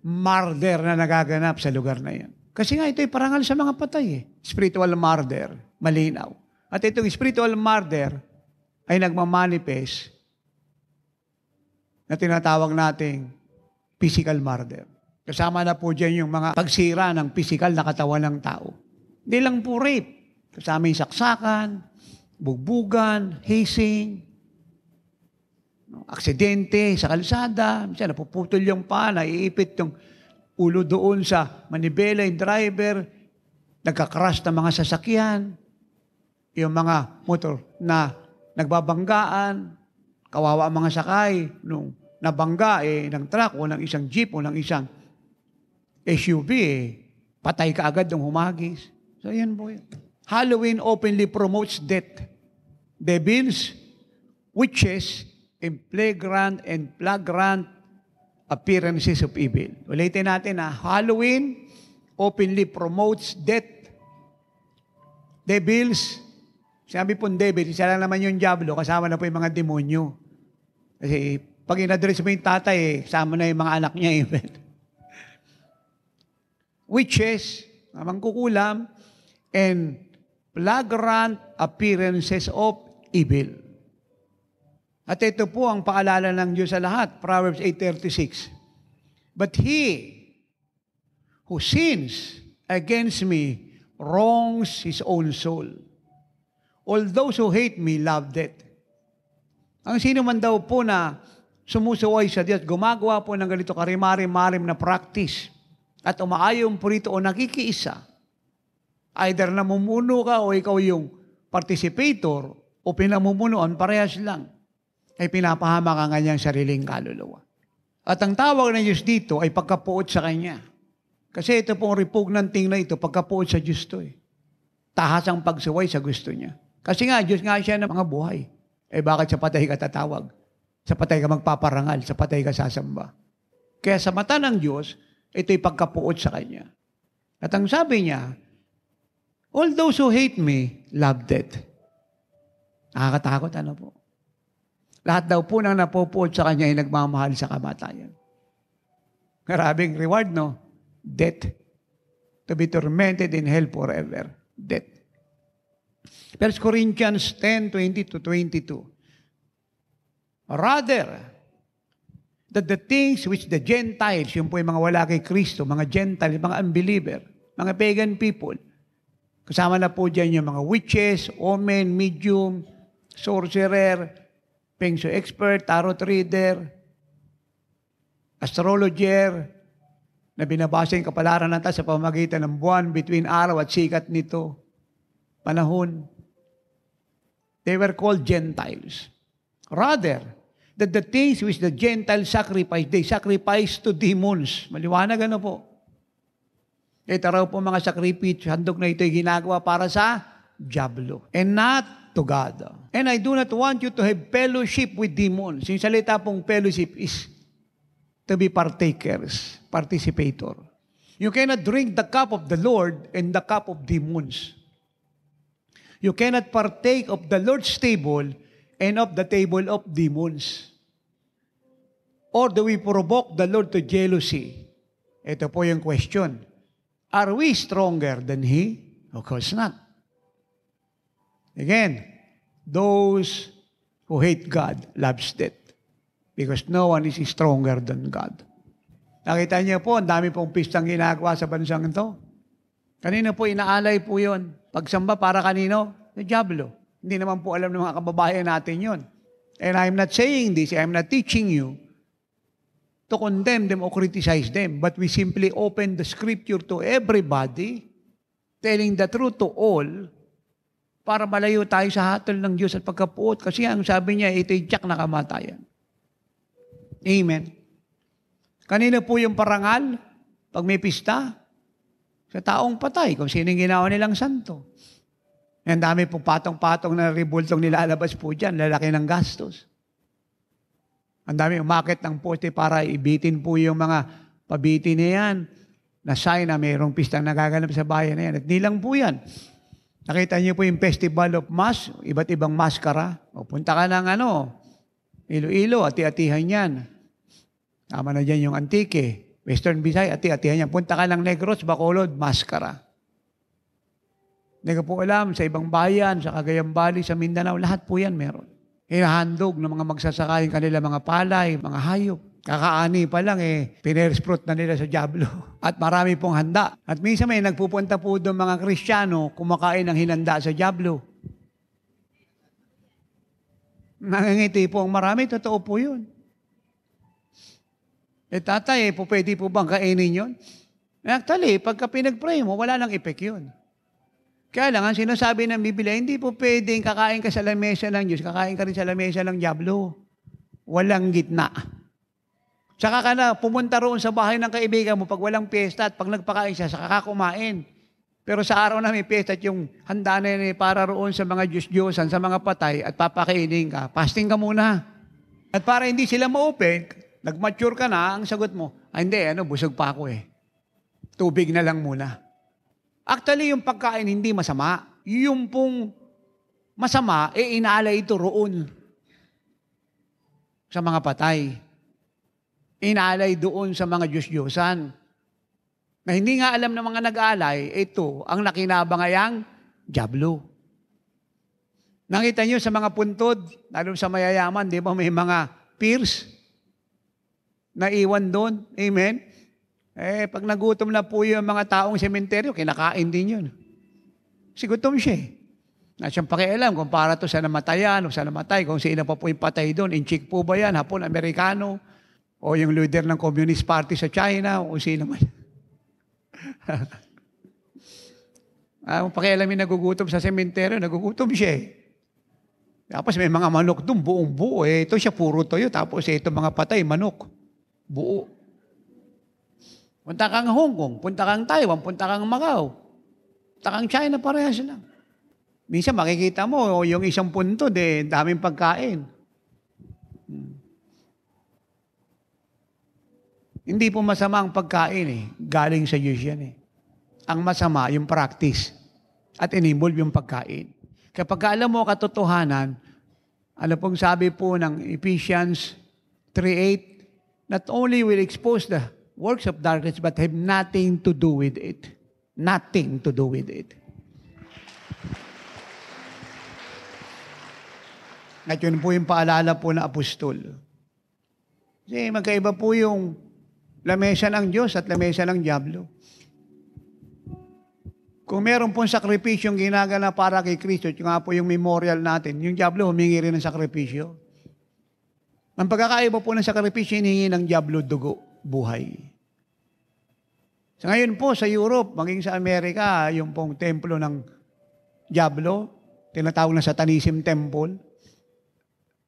murder na nagaganap sa lugar na yan. Kasi nga ito'y parangal sa mga patay eh. Spiritual murder, malinaw. At itong spiritual murder ay nagmamanifest na tinatawag nating physical murder. Kasama na po dyan yung mga pagsira ng physical na katawan ng tao. Hindi lang po rape. Kasama yung saksakan, bugbugan, hazing, aksidente sa kalsada, minsan napuputol yung paa, naiipit yung ulo doon sa manibela, yung driver, nagka-crash ng mga sasakyan, yung mga motor na nagbabanggaan, kawawa ang mga sakay, nung nabangga eh, ng truck o ng isang jeep o ng isang S U V, eh, patay ka agad ng humagis. So yan po yun. Halloween openly promotes death, devils, witches, in flagrant and flagrant appearances of evil. Ulitin natin na Halloween openly promotes death. Devils, sabi po ng devil, isa lang naman yung diablo, kasama na po yung mga demonyo. Kasi pag in-address mo yung tatay, eh, kasama na yung mga anak niya. Even. Witches, namang kukulam, and flagrant appearances of evil. At ito po ang paalala ng Diyos sa lahat, Proverbs eight thirty-six. But he who sins against me wrongs his own soul. All those who hate me love death. Ang sino man daw po na sumusuway sa Diyos, gumagawa po ng ganito karimari-marim na practice at umaayon po rito o nakikiisa, either namumuno ka o ikaw yung participator o pinamumunuan, parehas lang, ay pinapahama ka nganyang sariling kaluluwa. At ang tawag ng Diyos dito ay pagkapuot sa Kanya. Kasi ito pong repugnanting na ito, pagkapuot sa Diyos to eh. Tahas ang pagsuway sa gusto Niya. Kasi nga, Diyos nga siya ng mga buhay. Eh bakit sa patay ka tatawag? Sa patay ka magpaparangal? Sa patay ka sasamba? Kaya sa mata ng Diyos, ito'y pagkapuot sa Kanya. At ang sabi niya, all those who hate me, love death. Nakakatakot, ano po? Lahat daw po nang napupuod sa Kanya ay nagmamahal sa kamatayan. Maraming reward, no? Death. To be tormented in hell forever. Death. First Corinthians ten, twenty to twenty-two. Rather, that the things which the Gentiles, yung po yung mga wala kay Kristo, mga Gentiles, mga unbeliever, mga pagan people, kasama na po dyan yung mga witches, omen, medium, sorcerer, feng shui expert, tarot reader, astrologer, na binabasa yung kapalaran nata sa pamagitan ng buwan, between araw at sikat nito, panahon. They were called Gentiles. Rather, that the things which the Gentiles sacrifice, they sacrifice to demons. Maliwanag ano po? Ito raw po mga sacrifice, handog na ito'y ginagawa para sa diablo. And not together. And I do not want you to have fellowship with demons. Yung salita pong fellowship is to be partakers, participator. You cannot drink the cup of the Lord and the cup of demons. You cannot partake of the Lord's table and of the table of demons. Or do we provoke the Lord to jealousy? Ito po yung question. Are we stronger than He? Of course not. Again, those who hate God loves death because no one is stronger than God. Nakita niyo po, ang dami pong pistang ginagawa sa bansang ito. Kanino po inaalay po yun? Pagsamba para kanino? The diablo. Hindi naman po alam ng mga kababayan natin yun. And I'm not saying this, I'm not teaching you to condemn them or criticize them, but we simply open the scripture to everybody, telling the truth to all, para malayo tayo sa hatol ng Diyos at pagkapuot. Kasi ang sabi niya, ito'y tiyak na kamatayan. Amen. Kanino po yung parangal? Pag may pista? Sa taong patay, kung sino yung ginawa nilang santo. Ang dami pong patong-patong na ribultong nilalabas po dyan, lalaki ng gastos. Ang dami umakit ng poste para ibitin po yung mga pabitin na yan, na sign na mayroong pistang nagaganap sa bayan na yan. At nilang po yan. Nakita niyo po yung Festival of Mass, iba't ibang maskara. O punta ka ng ano, Iloilo, ati-atihan yan. Tama na dyan yung Antique, Western Visay, ati-atihan yan. Punta ka ng Negros, Bacolod, maskara. Hindi ko po alam, sa ibang bayan, sa Cagayan Valley, sa Mindanao, lahat po yan meron. Hinahandog ng mga magsasaka yung kanila mga palay, mga hayop. Kakaani pa lang eh, pineresprot na nila sa dyablo. At marami pong handa. At minsan may nagpupunta po doon mga Kristiyano kumakain ng hinanda sa dyablo. Nangingiti po ang marami, totoo po yun. Eh tatay, eh, po, pwede po bang kainin yun? Actually, pagka pinag-pray mo, wala lang epek yun. Kaya lang, ang sinasabi ng Biblia, hindi po pwedeng kakain ka sa lamesa ng Diyos, kakain ka rin sa lamesa ng dyablo. Walang gitna. Tsaka ka na, pumunta roon sa bahay ng kaibigan mo pag walang piyesta at pag nagpakain siya, saka kumain. Pero sa araw na may piyesta at yung handa na yun para roon sa mga Diyos-Diyosan, sa mga patay at papakainin ka, fasting ka muna. At para hindi sila ma-open, nag-mature ka na, ang sagot mo, ah, hindi, ano, busog pa ako eh. Tubig na lang muna. Actually, yung pagkain hindi masama. Yung pong masama, eh inaalay ito roon sa mga patay. Inaalay doon sa mga Diyos-Diyosan. Na hindi nga alam ng mga nag-aalay, ito ang nakinabangayang dyablo. Nakita nyo sa mga puntod, lalo sa mayayaman, di ba may mga pierce na iwan doon? Amen? Eh, pag nagutom na po yung mga taong sementeryo, kinakain din yun. Kasi gutom siya eh. At siyang pakialam kung para to sa namatayan o sa namatay, kung sino pa po yung patay doon, in-check po ba yan, Hapon, Amerikano, o yung leader ng Communist Party sa China, o sino man. ah, kung pakialam yung nagugutom sa sementeryo, nagugutom siya eh. Tapos may mga manok doon, buong buo eh. Ito siya, puro toyo. Tapos ito mga patay, manok. Buo. Punta kang Hong Kong, punta kang Taiwan, punta kang Macau, punta kang China, parehas lang. Minsan makikita mo, yung isang puntod, eh, daming pagkain. Hmm. Hindi po masama ang pagkain eh. Galing sa Diyos yan eh. Ang masama, yung practice. At involve yung pagkain. Kapag alam mo katotohanan, ano pong sabi po ng Ephesians three eight, not only will expose the works of darkness, but have nothing to do with it. Nothing to do with it. At yun po yung paalala po na apostol. Kasi magkaiba po yung lamesa ng Diyos at lamesa ng dyablo. Kung meron pong sakripisyo yung ginagana para kay Kristo, yung nga po yung memorial natin, yung dyablo humingi rin ng sakripisyo. Ang pagkakaiba po ng sakripisyo, hinihingi ng dyablo dugo. Buhay. Sa ngayon po sa Europe, maging sa Amerika, yung pong templo ng Diablo, tinatawag na Satanism Temple.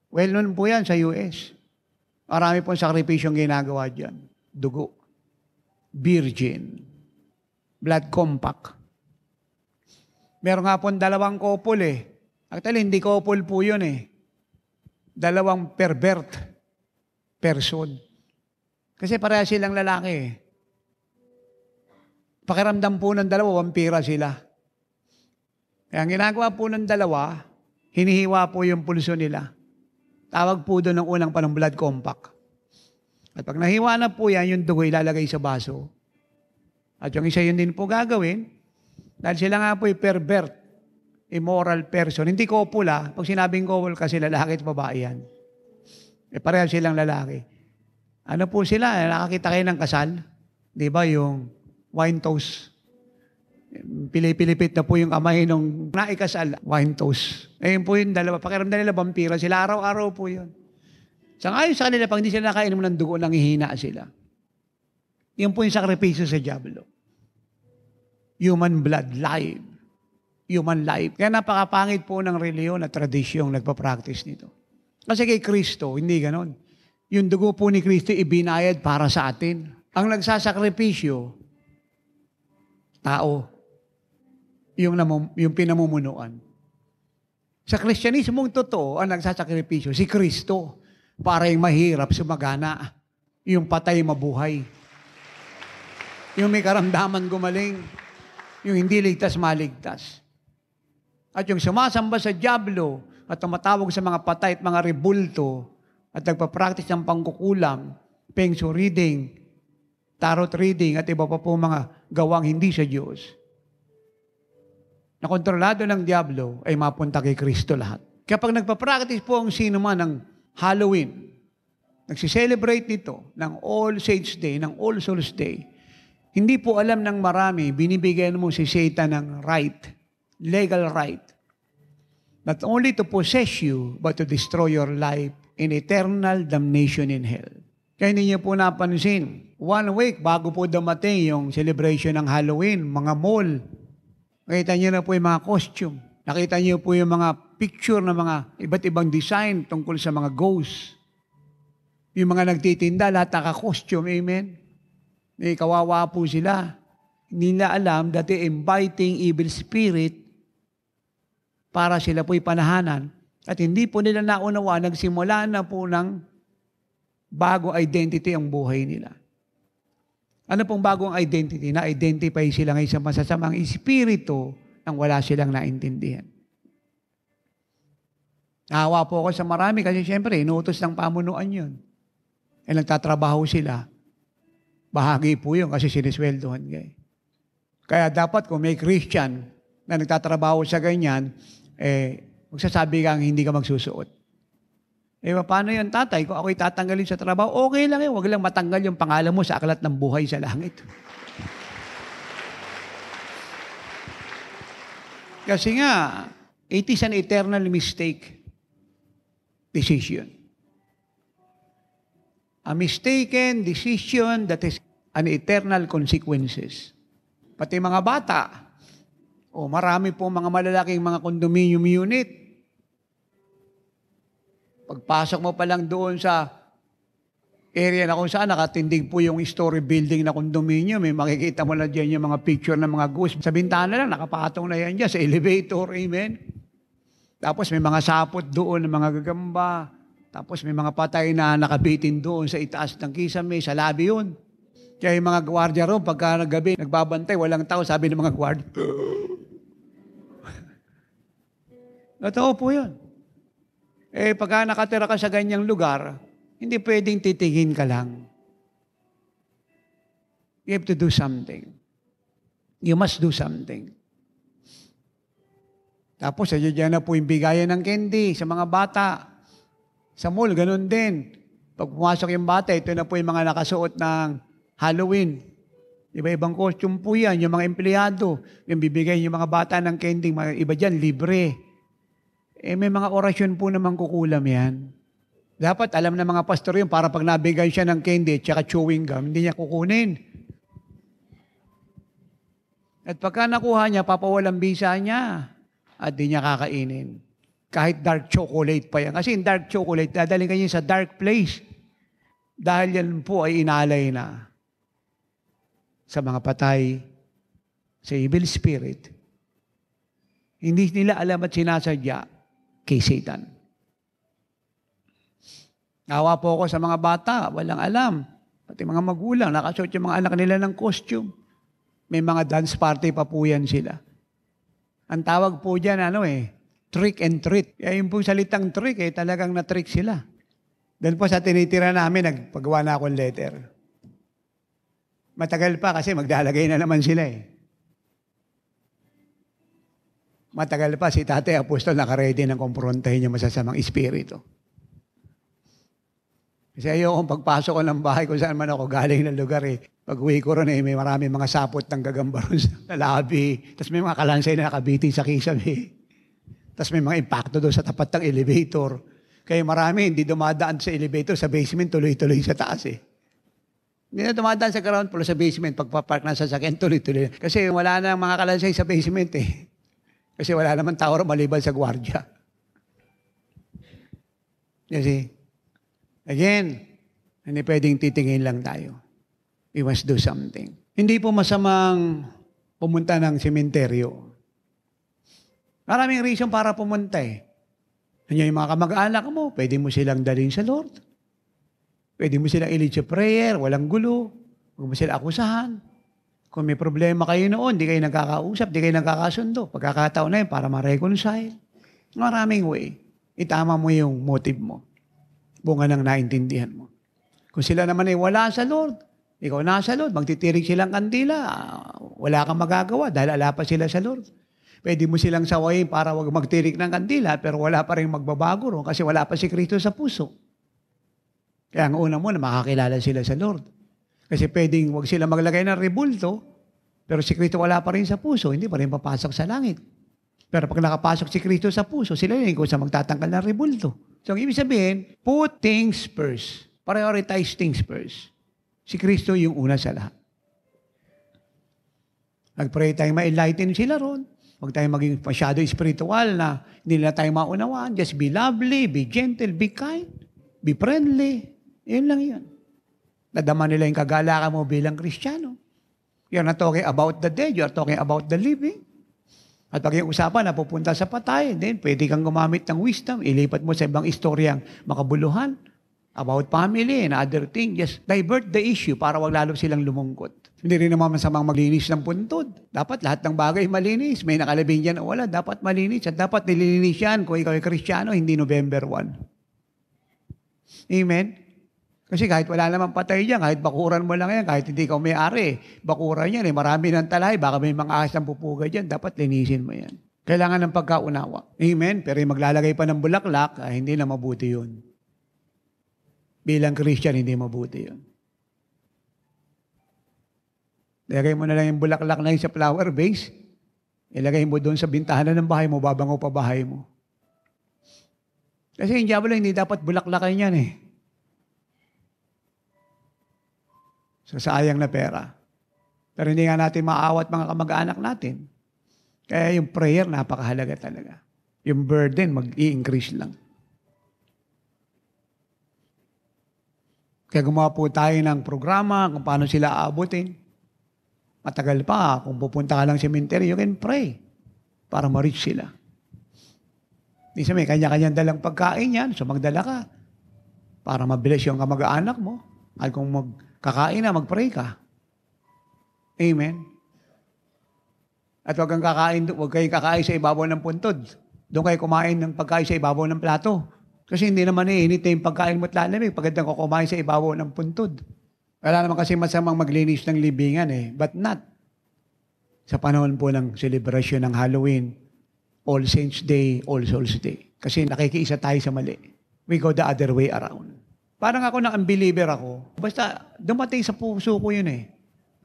Well, noon po yan sa U S. Marami pong sakripisyong ginagawa dyan. Dugo. Virgin. Blood compact. Meron nga pong dalawang couple eh. Actually, hindi couple po yun eh. Dalawang pervert person. Kasi pareha silang lalaki eh. Pakiramdam po ng dalawa, vampira sila. Kaya ang ginagawa po ng dalawa, hinihiwa po yung pulso nila. Tawag po doon ng unang palang blood compact. At pag nahiwa na po yan, yung dugo ilalagay sa baso. At yung isa yun din po gagawin, dahil sila nga po yung pervert, immoral person. Hindi couple ah. Pag sinabing couple kasi lalaki at babae yan. Eh, pareha silang lalaki. Ano po sila? Nakakita kayo ng kasal? Di ba yung wine toast? Pilipilipit na po yung kamay nung naikasal. Wine toast. Ayun po yung dalawa. Pakiramdam nila, vampira sila. Araw-araw po yun. Sa ngayon sa kanila, pag hindi sila nakainom ng dugo, nanghihina sila. Yun po yung sakripisyo sa dyablo. Human blood, life. Human life. Kaya napakapangit po ng reliyon at tradisyong nagpa-practice nito. Kasi kay Kristo, hindi ganon. Yung dugo po ni Kristo ibinayad para sa atin. Ang nagsasakripisyo, tao, yung, namum, yung pinamumunuan. Sa Kristyanismong totoo, ang nagsasakripisyo, si Kristo, para yung mahirap, sumagana, yung patay mabuhay, yung may karamdaman gumaling, yung hindi ligtas maligtas. At yung sumasamba sa dyablo at tumatawag sa mga patay at mga rebulto, at nagpa-practice ng pangkukulam, feng shui reading, tarot reading, at iba pa po mga gawang hindi sa Diyos, na kontrolado ng Diablo, ay mapunta kay Kristo lahat. Kapag nagpa-practice po ang sino man ng Halloween, nagsiselebrate nito ng All Saints Day, ng All Souls Day, hindi po alam ng marami, binibigyan mo si Satan ng right, legal right, not only to possess you, but to destroy your life in eternal damnation in hell. Kaya hindi niyo po napansin, one week bago po dumating yung celebration ng Halloween, mga mall, nakita niyo na po yung mga costume, nakita niyo po yung mga picture ng mga iba't ibang design tungkol sa mga ghosts. Yung mga nagtitinda, lahat naka-costume, amen? May kawawa po sila. Hindi na alam that they're inviting evil spirit para sila po'y panahanan. At hindi po nila naunawa, nagsimula na po ng bagong identity ang buhay nila. Ano pong bagong identity? Na-identify sila ng isang masasamang espiritu nang wala silang naintindihan. Naawa po ako sa marami kasi siyempre, inuutos ng pamunuan yun. Eh, nagtatrabaho sila. Bahagi po yun kasi sinisweldohan kayo. Kaya dapat kung may Christian na nagtatrabaho sa ganyan, eh, magsasabi kang hindi ka magsusuot. Eh, paano yun, tatay? Kung ako'y tatanggalin sa trabaho, okay lang yun. Huwag lang matanggal yung pangalan mo sa aklat ng buhay sa langit. Kasi nga, it is an eternal mistake decision. A mistaken decision that is an eternal consequences. Pati mga bata, o marami po mga malalaking mga condominium unit. Pagpasok mo pa lang doon sa area na kung saan nakatindig po yung story building na condominium, may makikita mo na dyan yung mga picture ng mga ghost. Sa bintana lang, nakapatong na yan dyan, sa elevator, amen. Tapos may mga sapot doon, mga gagamba. Tapos may mga patay na nakabitin doon sa itaas ng kisame, sa labi yun. Kaya yung mga gwardiya roon, pagka gabi, nagbabantay, walang tao, sabi ng mga gwardiya. Totoo po yun. Eh, pagka nakatira ka sa ganyang lugar, hindi pwedeng titingin ka lang. You have to do something. You must do something. Tapos, ayun na po yung bigayan ng candy sa mga bata. Sa mall, ganun din. Pag pumasok yung bata, ito na po yung mga nakasuot ng Halloween. Iba-ibang costume po yan. Yung mga empleyado, yung bibigay yung mga bata ng candy, mga iba dyan, libre. Eh, may mga orasyon po naman kukulam yan. Dapat alam na mga pastor yun para pag nabigay siya ng candy tsaka chewing gum, hindi niya kukunin. At pagka nakuha niya, papawalang bisa niya at di niya kakainin. Kahit dark chocolate pa yan. Kasi in dark chocolate, dadaling kayo sa dark place. Dahil yan po ay inalay na sa mga patay, sa evil spirit. Hindi nila alam at sinasadya kay Satan. Awa po ako sa mga bata, walang alam. Pati mga magulang, nakasuot yung mga anak nila ng costume. May mga dance party pa po yan sila. Ang tawag po dyan, ano eh, trick and treat. Kaya yung pong salitang trick, eh, talagang na-trick sila. Doon po sa tinitira namin, nagpagawa na akong letter. Matagal pa kasi maglalagay na naman sila eh. Matagal pa si Tatay Apostol nakaredy ng kumprontahin yung masasamang espiritu. Kasi ayokong pagpasok ko ng bahay kung saan man ako galing ng lugar eh. Pag uwi ko ron eh, may maraming mga sapot ng gagambaron sa labi. Tapos may mga kalansay na nakabitin sa kisame. Tapos may mga impacto doon sa tapat ng elevator. Kaya marami hindi dumadaan sa elevator, sa basement, tuloy-tuloy sa taas eh. Hindi na dumadaan sa ground floor, sa basement, pagpapark ng sasakyan, tuloy-tuloy. Kasi wala na mga kalansay sa basement eh. Kasi wala naman tao maliban sa gwardiya. Kasi, again, hindi pwedeng titingin lang tayo. We must do something. Hindi po masamang pumunta ng sementeryo. Maraming reason para pumunta eh. Nandiyan yung mga kamag-anak mo, pwede mo silang dalhin sa Lord. Pwede mo silang ilid sa prayer, walang gulo. Huwag mo silang akusahan. Kung may problema kayo noon, di kayo nagkakausap, di kayo nagkakasundo. Pagkakataon na yun para ma-reconcile. Maraming way. Itama mo yung motive mo. Bunga ng naintindihan mo. Kung sila naman ay wala sa Lord, ikaw nasa Lord, magtitirik silang kandila, wala kang magagawa dahil ala pa sila sa Lord. Pwede mo silang sawayin para wag magtirik ng kandila pero wala pa rin magbabago ron kasi wala pa si Kristo sa puso. Kaya ang una muna, makakilala sila sa Lord. Kasi pwedeng huwag sila maglagay ng rebulto, pero si Kristo wala pa rin sa puso, hindi pa rin papasok sa langit. Pero pag nakapasok si Kristo sa puso, sila yun kung sa magtatanggal ng rebulto. So, ang ibig sabihin, put things first. Prioritize things first. Si Kristo yung una sa lahat. Nag-pray tayong ma-enlighten sila ron. Huwag tayong maging masyado spiritual na hindi nila tayo maunawaan. Just be lovely, be gentle, be kind, be friendly. Yun lang yun. Nadama nila yung kagalakan mo bilang Kristiyano. You're not talking about the dead, you're talking about the living. At pag yung usapan na pupunta sa patay, then pwede kang gumamit ng wisdom. Ilipat mo sa ibang istoryang makabuluhan about family and other things. Just divert the issue para wag lalo silang lumungkot. Hindi rin naman masamang maglinis ng puntod. Dapat lahat ng bagay malinis. May nakalabing dyan o wala. Dapat malinis. At dapat nililinis yan kung ikaw ay Kristiyano, hindi November first. Amen? Kasi kahit wala naman patay dyan, kahit bakuran mo lang yan, kahit hindi ka may-ari, bakuran yan. Eh. Marami ng talay. Baka may mga ahas ng pupuga dyan. Dapat linisin mo yan. Kailangan ng pagkaunawa. Amen? Pero maglalagay pa ng bulaklak, ah, hindi na mabuti yun. Bilang Christian, hindi mabuti yun. Ilagay mo na lang yung bulaklak na yung sa flower vase. Ilagay mo doon sa bintana ng bahay mo, babango pa bahay mo. Kasi yung diablo, hindi dapat bulaklakan yan eh. So, sayang na pera. Pero hindi nga natin maaawat mga kamag-anak natin. Kaya yung prayer, napakahalaga talaga. Yung burden, mag-i-increase lang. Kaya gumawa po tayo ng programa kung paano sila aabutin. Matagal pa, kung pupunta ka lang cemetery, you can pray para ma-reach sila. Minsan may kanya-kanyang dalang pagkain yan, so magdala ka para mabilis yung kamag-anak mo. At kung magkakain na, mag-pray ka. Amen? At huwag kang kakain, huwag kayong kakain sa ibabaw ng puntod. Doon kayo kumain ng pagkain sa ibabaw ng plato. Kasi hindi naman eh, init na yung pagkain mo at lalamig pagandang kukumain sa ibabaw ng puntod. Wala naman kasi masamang maglinis ng libingan eh, but not. Sa panahon po ng celebration ng Halloween, All Saints Day, All Souls Day. Kasi nakikiisa tayo sa mali. We go the other way around. Parang ako na unbeliever ako, basta dumating sa puso ko yun eh.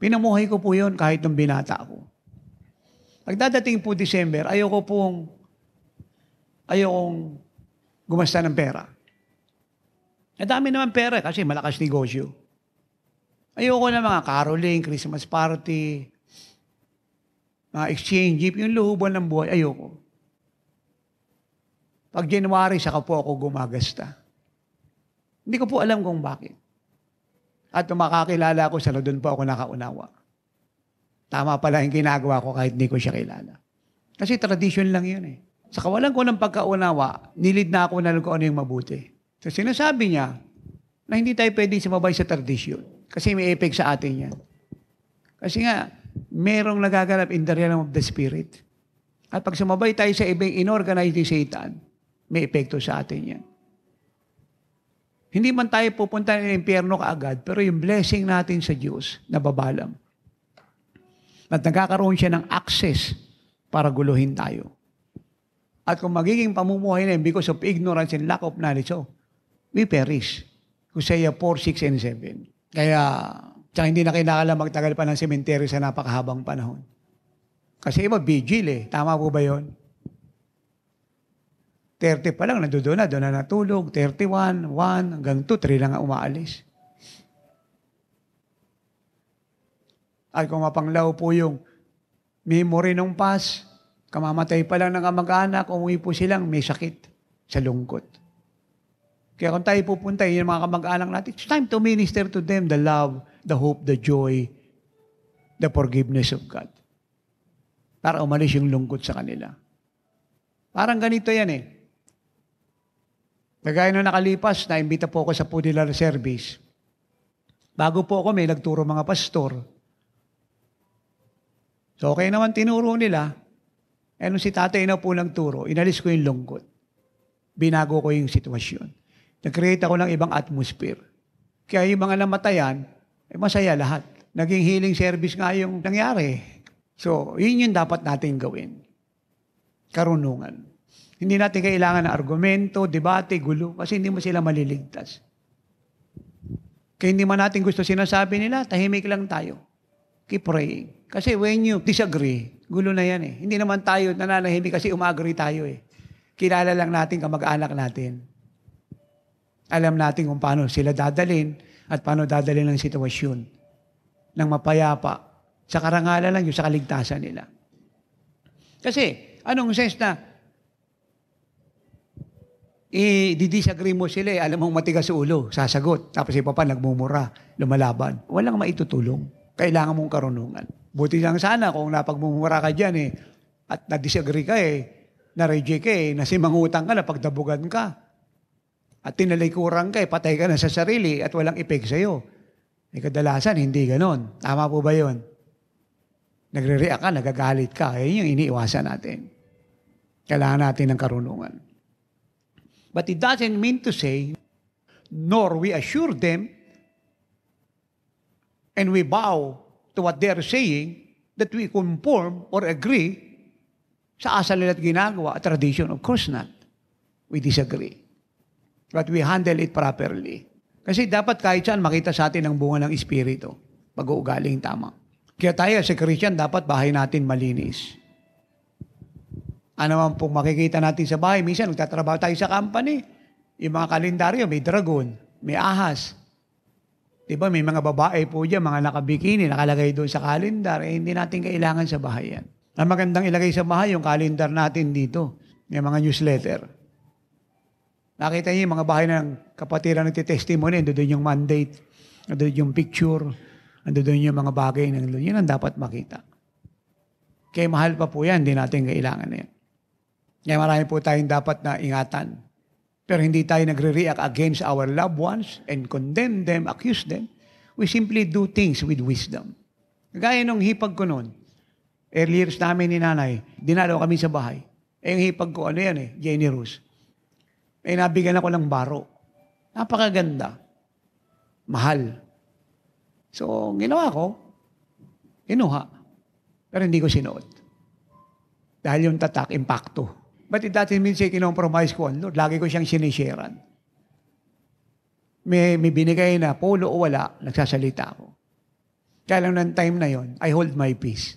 Pinamuhay ko po yun kahit nung binata ako. Pagdadating po December, ayoko pong, ayokong gumasta ng pera. Ang dami naman pera kasi malakas negosyo. Ayoko na mga caroling, Christmas party, mga exchange gift, yung luhuban ng buhay, ayoko. Pag January, saka po ako gumagasta. Hindi ko po alam kung bakit. At nung makakilala ko, sa doon po ako nakaunawa. Tama pala yung ginagawa ko kahit hindi ko siya kilala. Kasi tradisyon lang yun eh. Sa kawalan ko ng pagkaunawa, nilid na ako na kung ano yung mabuti. So sinasabi niya na hindi tayo pwede sumabay sa tradisyon. Kasi may epek sa atin yan. Kasi nga, merong nagaganap in the realm of the spirit. At pag sumabay tayo sa ibang inorganized ni Satan, may epekto sa atin yan. Hindi man tayo pupunta ng impyerno kaagad, pero yung blessing natin sa Diyos, nababalam. At nagkakaroon siya ng access para guluhin tayo. At kung magiging pamumuhay na because of ignorance and lack of knowledge, so we perish. Hosea four, six, and seven. Kaya, tsaka hindi na kinakala magtagal pa ng sementeryo sa napakahabang panahon. Kasi iba, vigil eh. Tama po ba yun? thirty pa lang, nandoon na, doon na natulog. thirty-one, one, hanggang two, three lang umaalis. At kung mapanglaw po yung memory ng past, kamamatay pa lang ng kamag-anak, umuwi po silang may sakit sa lungkot. Kaya kung tayo pupunta, yun yung mga kamag-anak natin, it's time to minister to them the love, the hope, the joy, the forgiveness of God. Para umalis yung lungkot sa kanila. Parang ganito yan eh. Kagaya nung nakalipas, naimbita po ako sa funeral service. Bago po ako, may nagturo mga pastor. So okay naman tinuro nila. Eh nung si tatay na po nagturo, inalis ko yung lungkot. Binago ko yung sitwasyon. Nag-create ako ng ibang atmosphere. Kaya yung mga namatayan, eh masaya lahat. Naging healing service nga yung nangyari. So, yun yung dapat natin gawin. Karunungan. Hindi natin kailangan ng argumento, debate, gulo, kasi hindi mo sila maliligtas. Kaya hindi man natin gusto sinasabi nila, tahimik lang tayo. Keep praying. Kasi when you disagree, gulo na yan eh. Hindi naman tayo nananahimik kasi umagree tayo eh. Kilala lang natin kamag-anak natin. Alam natin kung paano sila dadalin at paano dadalin ang sitwasyon ng mapayapa sa karangalan lang yung sa kaligtasan nila. Kasi, anong sense na i-disagree mo sila eh, alam mong matigas sa ulo, sasagot, tapos si Papa nagmumura, lumalaban. Walang maitutulong. Kailangan mong karunungan. Buti lang sana kung napagmumura ka dyan eh, at nag-disagree ka eh, na-reject ka eh, nasimangutang ka, napagdabugan ka. At tinalikuran ka, eh, patay ka na sa sarili at walang epek sa'yo. Eh, kadalasan, hindi ganon. Tama po ba yun? Nagre-react ka, nagagalit ka. Yan yung iniiwasan natin. Kailangan natin ng karunungan. But it doesn't mean to say, nor we assure them, and we bow to what they're saying, that we conform or agree sa asal nila't ginagawa at tradition. Of course not. We disagree. But we handle it properly. Kasi dapat kahit saan makita sa atin ang bunga ng Espiritu. Pag-uugaling tama. Kaya tayo, sa Christian, dapat bahay natin malinis. Ano man pong makikita natin sa bahay, minsan nagtatrabaho tayo sa company. Yung mga kalendaryo, may dragon, may ahas. Diba, may mga babae po dyan, mga nakabikini, nakalagay doon sa kalendar. Eh, hindi natin kailangan sa bahay yan. Ang magandang ilagay sa bahay, yung kalendar natin dito. May mga newsletter. Nakita niyo yung mga bahay ng kapatiran nagtitestimony, ando doon yung mandate, ando doon yung picture, ando doon yung mga bagay, ng yun ang dapat makita. Kaya mahal pa po yan, hindi natin kailangan na yan. Kaya marami po tayong dapat na ingatan. Pero hindi tayo nagre-react against our loved ones and condemn them, accuse them. We simply do things with wisdom. Gaya nung hipag ko noon, earlier namin ni nanay, dinalo kami sa bahay. Eh yung hipag ko, ano yan eh, generous. May nabigyan ako ng baro. Napakaganda. Mahal. So, ginawa ko, inuha. Pero hindi ko sinuot. Dahil yung tatak, impacto. But it doesn't mean say, kinompromise ko, Lord, lagi ko siyang sinisharean. May, may binigay na, polo o wala, nagsasalita ako. Kaya lang ng time na yon, I hold my peace.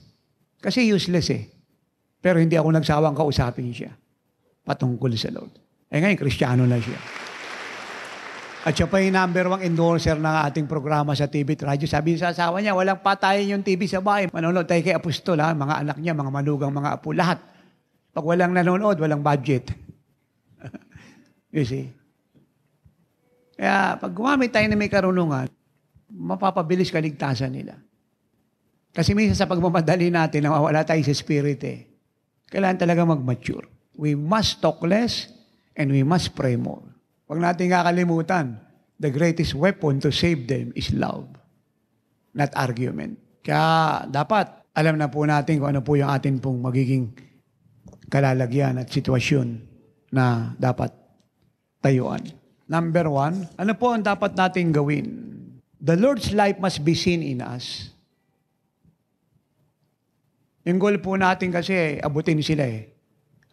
Kasi useless eh. Pero hindi ako nagsawang kausapin siya. Patungkol sa Lord. Eh ngayon, Kristiyano na siya. At siya pa yung number one endorser ng ating programa sa T V at radyo. Sabi sa asawa niya, walang patayin yung T V sa bahay. Manonood tayo kay Apostol, ha? Mga anak niya, mga manugang, mga apo, lahat. Pag walang nanonood, walang budget. You see? Kaya pag gumamit tayo na may karunungan, mapapabilis kaligtasan nila. Kasi minsan sa pagmamadali natin, nawawala tayo sa spirit eh. Kailangan talaga mag-mature. We must talk less, and we must pray more. Huwag natin kakalimutan, the greatest weapon to save them is love, not argument. Kaya dapat alam na po natin kung ano po yung atin pong magiging kalalagyan at sitwasyon na dapat tayuan. Number one, ano po ang dapat natin gawin? The Lord's life must be seen in us. Yung goal po natin kasi, abutin sila eh.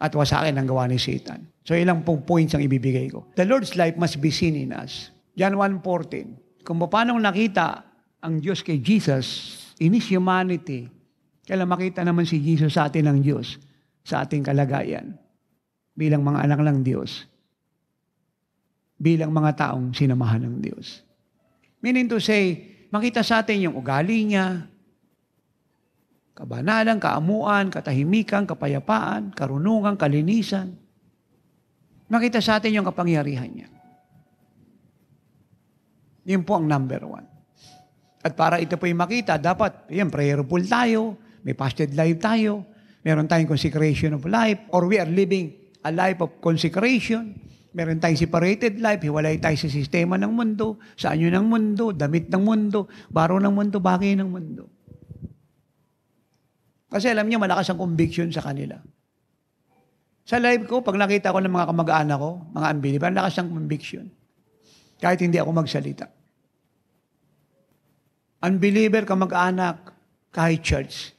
At wasakin ang gawa ni Satan. So ilang pong points ang ibibigay ko. The Lord's life must be seen in us. John one fourteen. Kung paano nakita ang Diyos kay Jesus in His humanity, kailan makita naman si Jesus sa atin ng Diyos, sa ating kalagayan, bilang mga anak ng Diyos, bilang mga taong sinamahan ng Diyos. Meaning to say, makita sa atin yung ugali niya, kabanalan, kaamuan, katahimikan, kapayapaan, karunungan, kalinisan. Makita sa atin yung kapangyarihan niya. Yun po ang number one. At para ito po yung makita, dapat, yun, prayerful tayo, may fasted life tayo, meron tayong consecration of life, or we are living a life of consecration, meron tayong separated life, hiwalay tayo sa sistema ng mundo, sa anyo ng mundo, damit ng mundo, baro ng mundo, bagay ng mundo. Kasi alam niya, malakas ang conviction sa kanila. Sa live ko, pag nakita ko ng mga kamag-anak ko, mga unbeliever, malakas ang conviction. Kahit hindi ako magsalita. Unbeliever, kamag-anak, kahit church,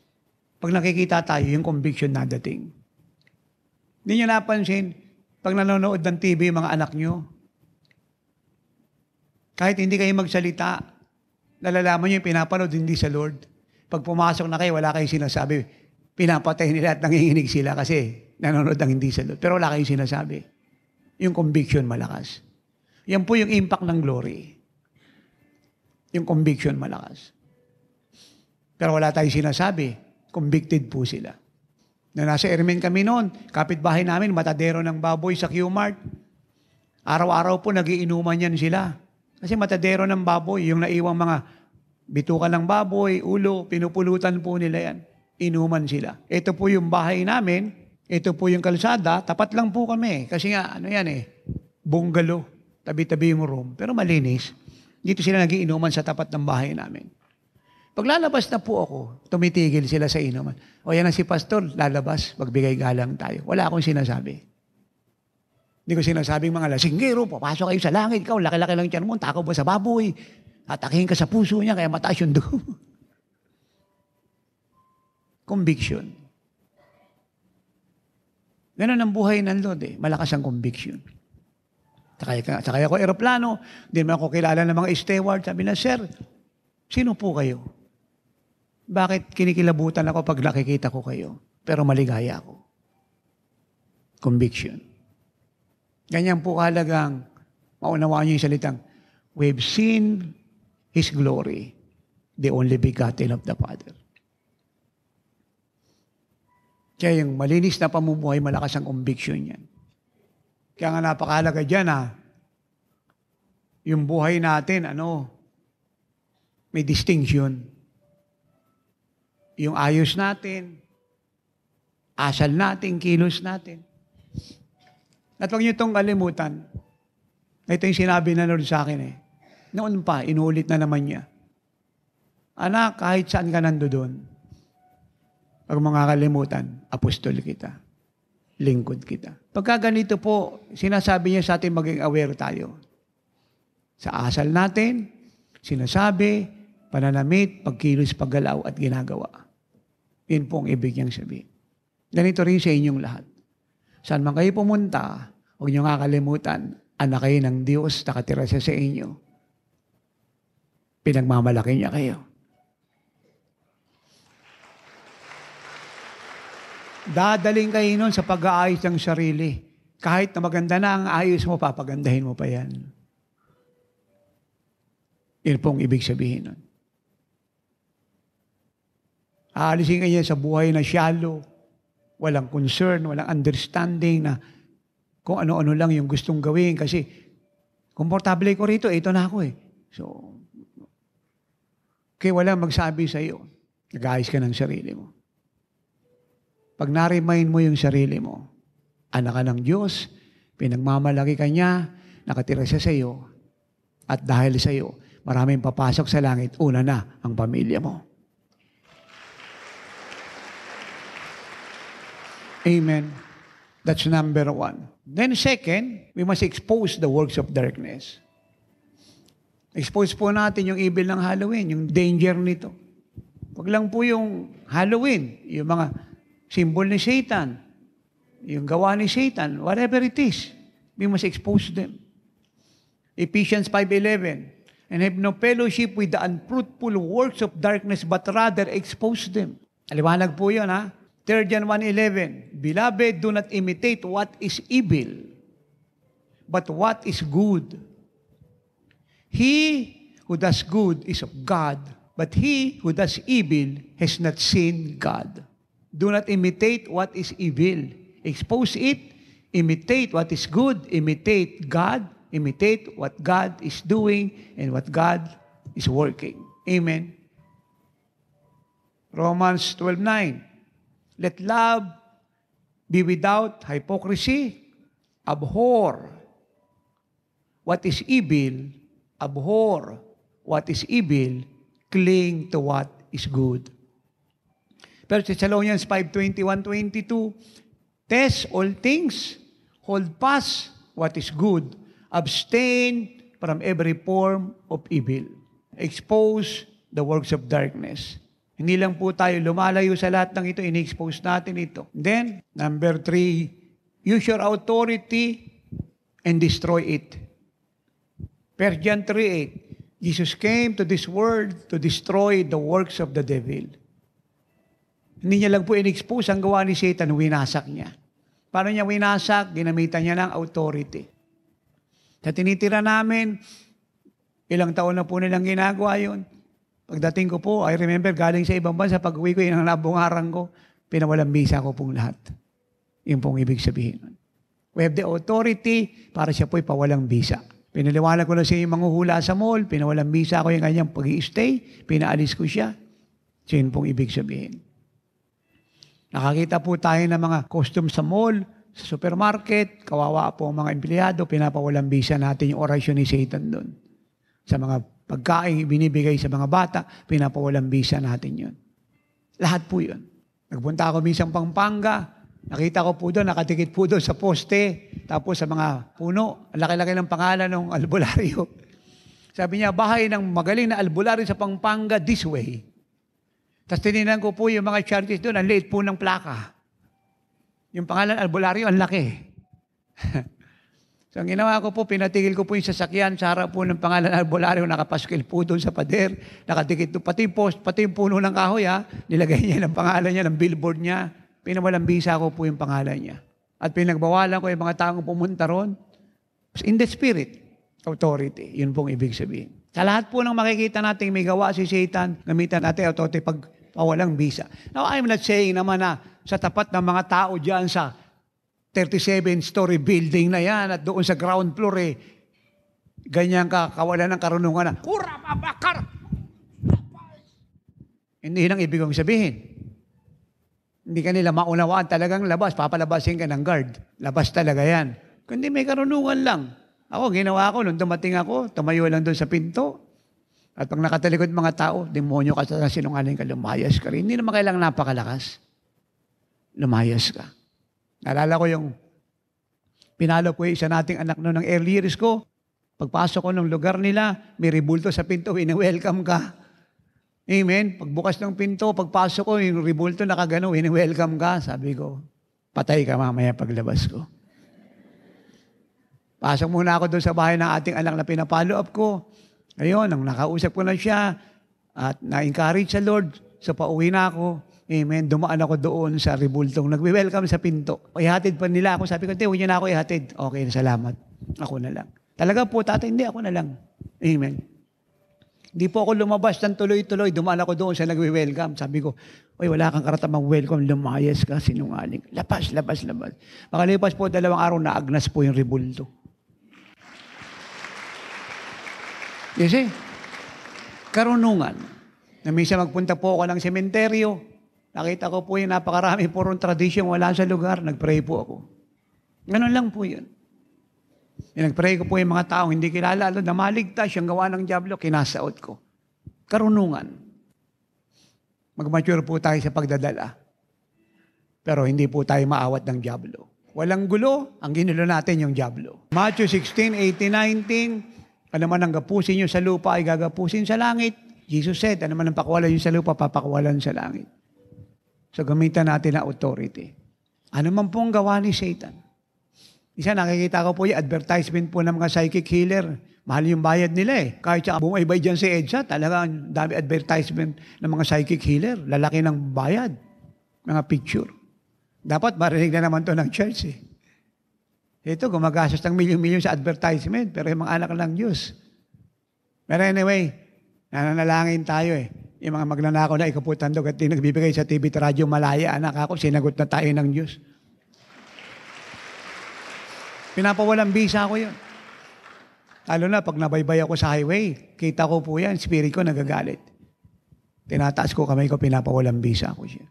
pag nakikita tayo, yung conviction nadating. Hindi niyo napansin, pag nanonood ng T V mga anak niyo, Kahit hindi kayo magsalita, nalalaman nyo yung pinapanood hindi sa Lord. Pag pumasok na kayo, wala kayong sinasabi. Pinapatay nila at nanginginig sila kasi nanonood ng hindi sa Lord. Pero wala kayong sinasabi. Yung conviction malakas. Yan po yung impact ng glory. Yung conviction malakas. Pero wala tayong sinasabi. Convicted po sila. Na nasa Ermen kami noon, kapitbahay namin, matadero ng baboy sa Q-Mart. Araw-araw po nagiinuman yan sila. Kasi matadero ng baboy, yung naiwang mga bituka ng baboy, ulo, pinupulutan po nila yan. Inuman sila. Ito po yung bahay namin, ito po yung kalsada, tapat lang po kami. Kasi nga, ano yan eh, bungalow, tabi-tabi yung room. Pero malinis. Dito sila nagiinuman sa tapat ng bahay namin. Paglalabas na po ako, tumitigil sila sa inuman. O yan na si Pastor, lalabas, magbigay galang tayo. Wala akong sinasabi. Hindi ko sinasabing mga lasinggero, papasok kayo sa langit, ikaw, laki-laki lang tiyan mo, takaw ba sa baboy? Atakihin ka sa puso niya, kaya mataas yung dugo. Conviction. Ganun ang buhay ng Lord eh. Malakas ang conviction. Sakay, sakay ako aeroplano, hindi naman ako kilala ng mga steward. Sabi na, sir, sino po kayo? Bakit kinikilabutan ako pag nakikita ko kayo? Pero maligaya ako. Conviction. Ganyan po kahalagang maunawaan niyo yung salitang, we've seen His glory, the only begotten of the Father. Kaya yung malinis na pamumuhay, malakas ang conviction yan. Kaya nga napakahalaga dyan ha, yung buhay natin, ano, may distinction. Yung ayos natin, asal natin, kilos natin. At huwag niyo itong kalimutan. Ito yung sinabi na Lord sa akin eh. Noon pa, inulit na naman niya. Anak, kahit saan ka nandoon, pag makakalimutan, apostol kita. Lingkod kita. Pagka ganito po, sinasabi niya sa atin maging aware tayo. Sa asal natin, sinasabi, pananamit, pagkilos, paggalaw at ginagawa. Yun po ang ibig niyang sabihin. Ganito rin sa inyong lahat. Saan man kayo pumunta, huwag niyo nga kalimutan, anak kayo ng Diyos, nakatira siya sa inyo. Pinagmamalaki niya kayo. Dadaling kayo nun sa pag-aayos ng sarili. Kahit na maganda na ang ayos mo, papagandahin mo pa yan. Yun pong ibig sabihin nun. Aalisin kayo sa buhay na shallow. Walang concern, walang understanding na kung ano-ano lang yung gustong gawin kasi komportable ko rito, ito na ako eh. So, kaya walang magsabi sa'yo, nag-aayos ka ng sarili mo. Pag na-remind mo yung sarili mo, anak ka ng Diyos, pinagmamalaki ka niya, nakatira siya sa'yo, at dahil sa'yo, maraming papasok sa langit, una na ang pamilya mo. Amen. That's number one. Then second, we must expose the works of darkness. Expose po natin yung evil ng Halloween, yung danger nito. Wag lang po yung Halloween, yung mga symbol ni Satan, yung gawa ni Satan, whatever it is, we must expose them. Ephesians five eleven, and have no fellowship with the unfruitful works of darkness, but rather expose them. Aliwanag po yun, ha? Third John one eleven, beloved, do not imitate what is evil, but what is good. He who does good is of God, but he who does evil has not seen God. Do not imitate what is evil. Expose it, imitate what is good, imitate God, imitate what God is doing and what God is working. Amen. Romans twelve nine. Let love be without hypocrisy. Abhor what is evil. Abhor what is evil. Cling to what is good. First Thessalonians five twenty-one to twenty-two. Test all things. Hold fast what is good. Abstain from every form of evil. Expose the works of darkness. Hindi lang po tayo lumalayo sa lahat ng ito, in-expose natin ito. Then, number three, use your authority and destroy it. Per John three eight, Jesus came to this world to destroy the works of the devil. Hindi niya lang po in-expose ang gawa ni Satan, winasak niya. Paano niya winasak? Ginamitan niya ng authority. Sa tinitira namin, ilang taon na po nilang ginagawa yun. Pagdating ko po, I remember, galing sa ibang bansa, pag-uwi ko, yun ang nabungarang ko, pinawalang bisa ko pong lahat. Yun pong ibig sabihin. We have the authority para siya po'y pawalang bisa. Pinaliwala ko lang siya yung manghuhula sa mall, pinawalang bisa ko yung kanyang pag-i-stay, pinaalis ko siya. So yun pong ibig sabihin. Nakakita po tayo ng mga customs sa mall, sa supermarket, kawawa po ang mga empleyado, pinapawalang bisa natin yung orasyon ni Satan doon. Sa mga pagkain binibigay sa mga bata, pinapawalang bisa natin yun. Lahat po yun. Nagpunta ako minsan Pampanga, nakita ko po doon, nakatikit po doon sa poste, tapos sa mga puno, laki-laki ng pangalan ng albularyo. Sabi niya, bahay ng magaling na albularyo sa Pampanga, this way. Tapos tininan ko po yung mga churches doon, ang liit po ng plaka. Yung pangalan albularyo, ang laki. So ang ginawa ko po, pinatigil ko po yung sasakyan sa harap po ng pangalan albularyo, nakapaskil po doon sa pader, nakatikit doon, pati post, pati yung puno ng kahoy, ha? Nilagay niya ng pangalan niya, ng billboard niya. Pinawalang bisa ko po yung pangalan niya. At pinagbawalan ko yung mga taong pumunta ron. In the spirit, authority. Yun pong ibig sabihin. Sa lahat po ng makikita natin, may gawa si Satan, gamitan natin authority pag pawalang bisa. Now, I'm not saying naman na sa tapat ng mga tao dyan sa thirty-seven story building na yan at doon sa ground floor eh, ganyan ka, kawalan ng karunungan na, Kura, mabakar! Hindi lang ibig kong sabihin. Hindi ka nila maunawaan talagang labas. Papalabasin ka ng guard. Labas talaga yan. Kundi may karunungan lang. Ako, ginawa ko, nung dumating ako, tumayo lang doon sa pinto. At pag nakatalikod mga tao, demonyo ka sa sinungaling ka, lumayas ka rin. Hindi naman kailangang napakalakas. Lumayas ka. Naalala ko yung pinalo ko yung isa nating anak noon ng early years ko. Pagpasok ko ng lugar nila, may ribulto sa pinto, in-welcome ka. Amen. Pagbukas ng pinto, pagpasok ko, yung ribulto nakagano, in-welcome ka. Sabi ko, patay ka mamaya paglabas ko. Pasok muna ako doon sa bahay ng ating anak na pinapalo up ko. Ngayon, nang nakausap ko na siya at na-encourage sa Lord, so pauwi na ako. Amen. Dumaan ako doon sa ribultong. Nag-welcome sa pinto. Ihatid pa nila ako. Sabi ko, hindi, huwag niyo na ako ihatid. Okay, salamat. Ako na lang. Talaga po, tatay, hindi, ako na lang. Amen. Hindi po ako lumabas ng tuloy-tuloy. Dumaan ako doon sa nagwi-welcome. Sabi ko, oy, wala kang karatamang welcome. Lumayas ka, sinungaling. Labas, labas, labas. Makalipas po dalawang araw na agnas po yung ribulto. You see? Karunungan. Na minsan magpunta po ako ng sementeryo. Nakita ko po yung napakarami purong tradisyon wala sa lugar. Nagpray po ako. Ganun lang po yun. Nagpray ko po yung mga taong hindi kilala, alam na maligtas, yung gawa ng diablo, kinasaot ko. Karunungan. Mag-mature po tayo sa pagdadala. Pero hindi po tayo maawat ng diablo. Walang gulo, ang ginulo natin yung diablo. Matthew sixteen, eighteen, nineteen, ano man ang gapusin nyo sa lupa ay gagapusin sa langit. Jesus said, ano man ang pakawalan nyo sa lupa, papakawalan sa langit. So gamitan natin ang authority. Ano man pong gawa ni Satan. Isa, nakikita ko po yung advertisement po ng mga psychic healer. Mahal yung bayad nila eh. Kahit sa bumaybay dyan si EDSA, talaga ang dami advertisement ng mga psychic healer. Lalaki ng bayad. Mga picture. Dapat marinig na naman to ng church eh. Ito, gumagastos ng milyon-milyon sa advertisement, pero yung mga anak ng Diyos. Pero anyway, nananalangin tayo eh. Yung mga magnanakaw na ikaputandog at nagbibigay sa T V at radyo malaya, anak ako, sinagot na tayo ng Diyos. Pinapawalang bisa ko yun. Lalo na pag nabaybay ako sa highway, kita ko po yan, spirit ko nagagalit. Tinataas ko kamay ko, pinapawalang bisa ko siya.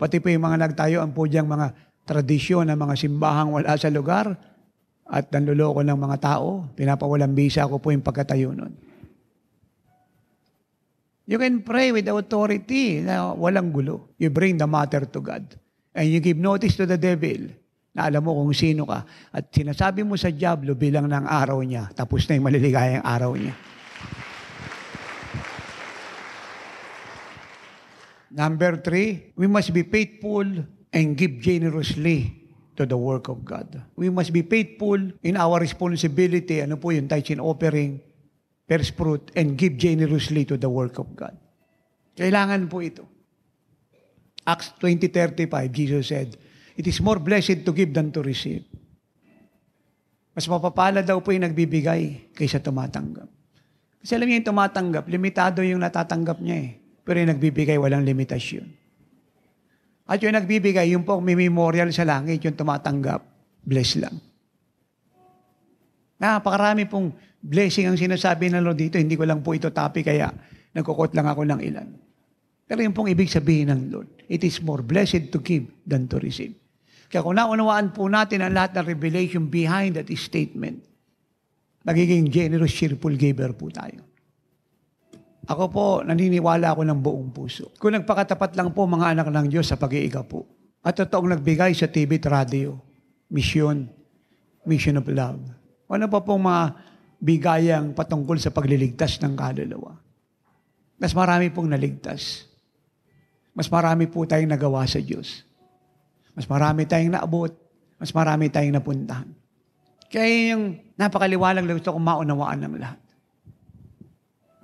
Pati po yung mga nagtayuan po diyang mga tradisyon ng mga simbahang wala sa lugar at nanluloko ng mga tao, pinapawalang bisa ko po yung pagkatayo nun. You can pray with authority na walang gulo. You bring the matter to God. And you give notice to the devil. Na alam mo kung sino ka. At sinasabi mo sa diablo bilang ng araw niya. Tapos na yung maliligayang araw niya. Number three, we must be faithful and give generously to the work of God. We must be faithful in our responsibility. Ano po yung tithes and offering, first fruit, and give generously to the work of God. Kailangan po ito. Acts twenty thirty-five, Jesus said, "It is more blessed to give than to receive." Mas mapapala daw po yung nagbibigay kaysa tumatanggap. Kasi alam niya yung tumatanggap, limitado yung natatanggap niya eh. Pero yung nagbibigay, walang limitasyon. At yung nagbibigay, yung po may memorial sa langit, yung tumatanggap, bless lang. Napakarami pong blessing ang sinasabi ng Lord dito. Hindi ko lang po ito topic, kaya nagkukot lang ako ng ilan. Pero yung pong ibig sabihin ng Lord, it is more blessed to give than to receive. Kaya kung naunawaan po natin ang lahat ng revelation behind that statement, magiging generous, cheerful giver po tayo. Ako po, naniniwala ako ng buong puso. Kung nagpakatapat lang po mga anak ng Diyos sa pag-iiga po, at totoong nagbigay sa T V at radio, mission, mission of love. Ano pa pong mga bigayang patungkol sa pagliligtas ng kaluluwa? Mas marami pong naligtas. Mas marami po tayong nagawa sa Diyos. Mas marami tayong naabot, mas marami tayong napuntahan. Kaya yung napakaliwalang lang gusto kong maunawaan ng lahat.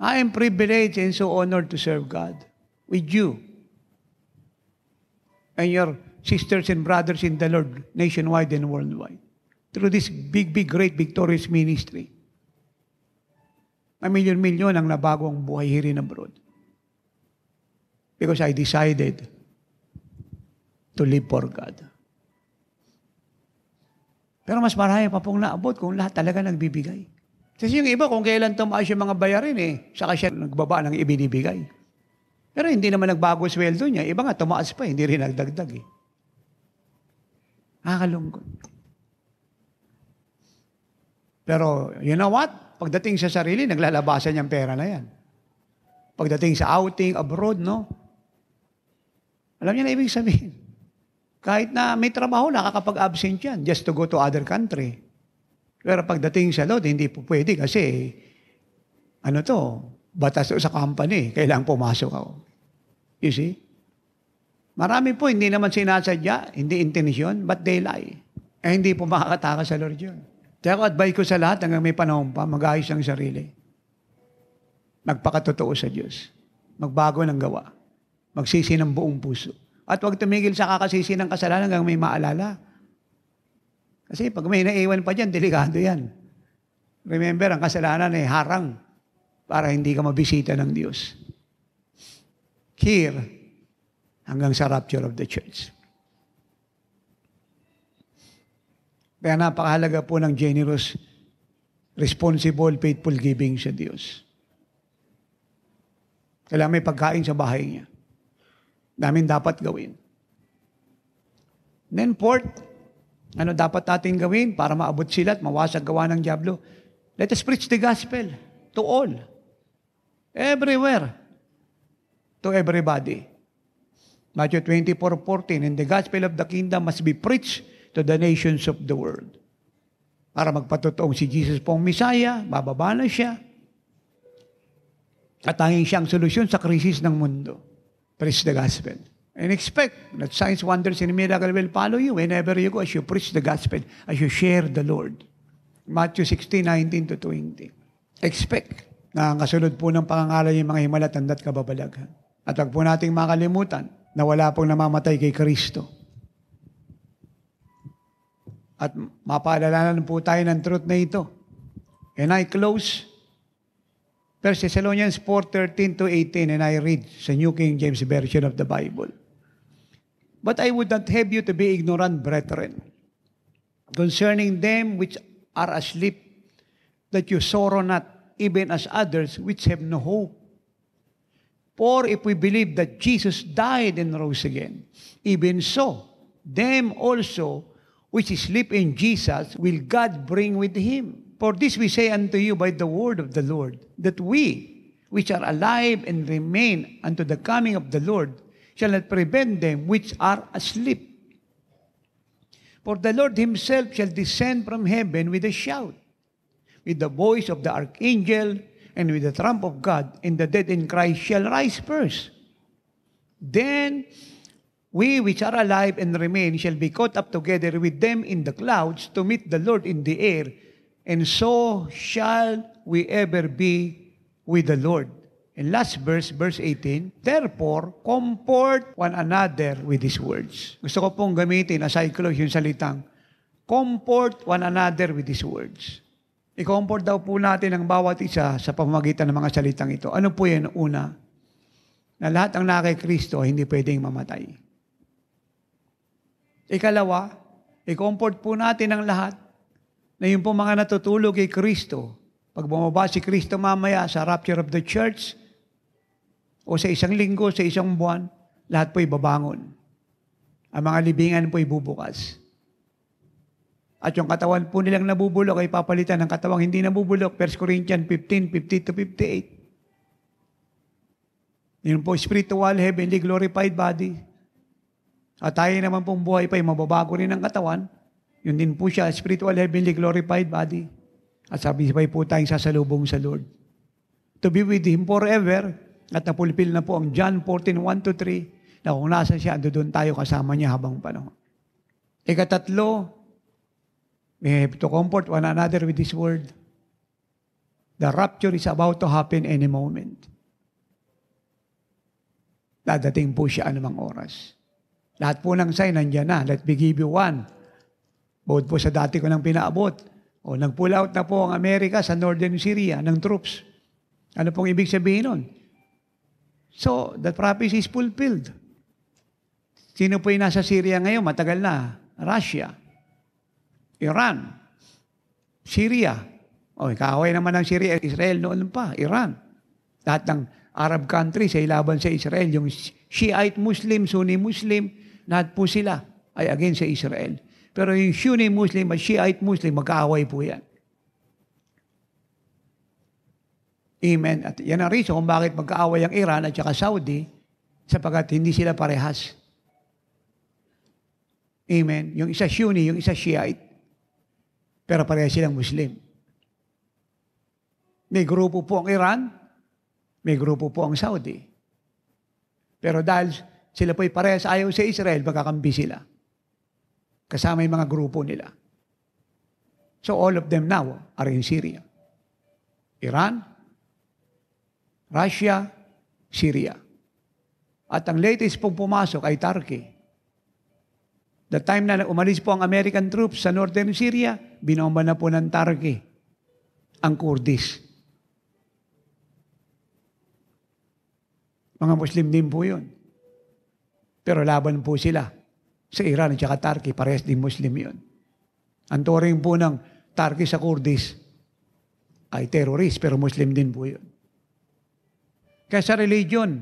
I am privileged and so honored to serve God with you and your sisters and brothers in the Lord nationwide and worldwide through this big, big, great, victorious ministry. May milyon-milyon ang nabago ang buhay here in abroad because I decided to live for God. Pero mas marami pa pong naabot kung lahat talaga nagbibigay. Kasi yung iba, kung kailan tumaas yung mga bayarin, eh, saka siya nagbaba ng ibinibigay. Pero hindi naman nagbago sweldo niya. Iba nga, tumaas pa, hindi rin nagdagdag. Eh. Nakakalungkot. Pero, you know what? Pagdating sa sarili, naglalabasan niyang pera na yan. Pagdating sa outing, abroad, no? Alam niya na ibig sabihin. Kahit na may trabaho, nakakapag-absent yan just to go to other country. Pero pagdating sa Lord, hindi po pwede kasi ano to, batas to sa company, kailangan pumasok ako. You see? Marami po, hindi naman sinasadya, hindi intention, but they lie. Eh, hindi po makakataka sa Lord yun. Kaya ako, advice ko sa lahat, hanggang may panahon pa, mag-ayos ng sarili. Magpakatotoo sa Diyos. Magbago ng gawa. Magsisi ng buong puso. At huwag tumigil sa kakasisi ng kasalanan hanggang may maalala. Kasi pag may naiwan pa dyan, delikado yan. Remember, ang kasalanan ay harang para hindi ka mabisita ng Diyos. Here, hanggang sa rapture of the church. Kaya napakahalaga po ng generous, responsible, faithful giving sa Diyos. Kailangan may pagkain sa bahay niya. Daming dapat gawin. Then fourth, ano dapat natin gawin para maabot sila at mawasag gawa ng diablo? Let us preach the gospel to all. Everywhere. To everybody. Matthew twenty-four fourteen, and the gospel of the kingdom must be preached to the nations of the world. Para magpatotoong si Jesus pong Messiah, bababa na siya, at tanging siyang solusyon sa krisis ng mundo. Preach the gospel. And expect that signs, wonders, and miracles will follow you whenever you go as you preach the gospel, as you share the Lord. Matthew sixteen nineteen to twenty. Expect na kasunod po ng pangangalan yung mga himala, tanda't kababalaghan. At huwag po nating makalimutan na wala pong namamatay kay Kristo. At mapaalalanan po tayo ng truth na ito. And I close First Thessalonians four thirteen to eighteen, and I read the New King James Version of the Bible. But I would not have you to be ignorant, brethren, concerning them which are asleep, that you sorrow not, even as others which have no hope. For if we believe that Jesus died and rose again, even so, them also which sleep in Jesus will God bring with him. For this we say unto you by the word of the Lord, that we, which are alive and remain unto the coming of the Lord, shall not prevent them which are asleep. For the Lord himself shall descend from heaven with a shout, with the voice of the archangel, and with the trump of God, and the dead in Christ shall rise first. Then We which are alive and remain shall be caught up together with them in the clouds to meet the Lord in the air, and so shall we ever be with the Lord. And last verse, verse eighteen, therefore, comfort one another with these words. Gusto ko pong gamitin, as I close yung salitang, comfort one another with these words. I-comfort daw po natin ang bawat isa sa pamamagitan ng mga salitang ito. Ano po yan? Una, na lahat ang naka kay Kristo hindi pwedeng mamatay. Ikalawa, i-comfort po natin ang lahat na yung po mga natutulog kay Kristo. Pag bumaba si Kristo mamaya sa rapture of the church o sa isang linggo, sa isang buwan, lahat po'y babangon. Ang mga libingan po'y bubukas. At yung katawan po nilang nabubulok ay papalitan ng katawang hindi nabubulok. First Corinthians fifteen, fifty to fifty-eight. Yun po, spiritual, heavenly, glorified body. At tayo naman pong buhay pa, mababago rin ang katawan. Yun din po siya, spiritual, heavenly, glorified body. At sabi po tayong sasalubong sa Lord. To be with Him forever. At napulpil na po ang John fourteen, one to three, na kung nasa siya, doon tayo kasama niya habang panahon. Ikatatlo, we have to comfort one another with this word. The rapture is about to happen any moment. Dadating po siya anumang oras. Lahat po ng sign, nandiyan na. Let me give you one. Bawod po sa dati ko nang pinaabot. O, nag-pull out na po ang Amerika sa northern Syria ng troops. Ano pong ibig sabihin nun? So, the prophecy is fulfilled. Sino po yung nasa Syria ngayon? Matagal na. Russia. Iran. Syria. O, kaaway naman ng Syria. Israel noon pa. Iran. Lahat ng Arab countries ay laban sa Israel. Yung Shiite Muslim, Sunni Muslim, lahat po sila ay again sa Israel. Pero yung Sunni Muslim at Shiite Muslim, magkaaway po yan. Amen. At yan ang reason kung bakit magkaaway ang Iran at saka Saudi, sapagat hindi sila parehas. Amen. Yung isa Sunni, yung isa Shiite. Pero parehas silang Muslim. May grupo po ang Iran, may grupo po ang Saudi. Pero dahil sila po'y parehas ayaw sa Israel, magkakampi sila. Kasama yung mga grupo nila. So all of them now are in Syria. Iran, Russia, Syria. At ang latest pong pumasok ay Turkey. The time na umalis po ang American troops sa northern Syria, binomba na po ng Turkey ang Kurdish. Mga Muslim din po yun. Pero laban po sila sa Iran at saka Turkey, parehas din Muslim yun. Ang turing po ng Turkey sa Kurdish ay terrorist, pero Muslim din po yun. Kaya sa religion,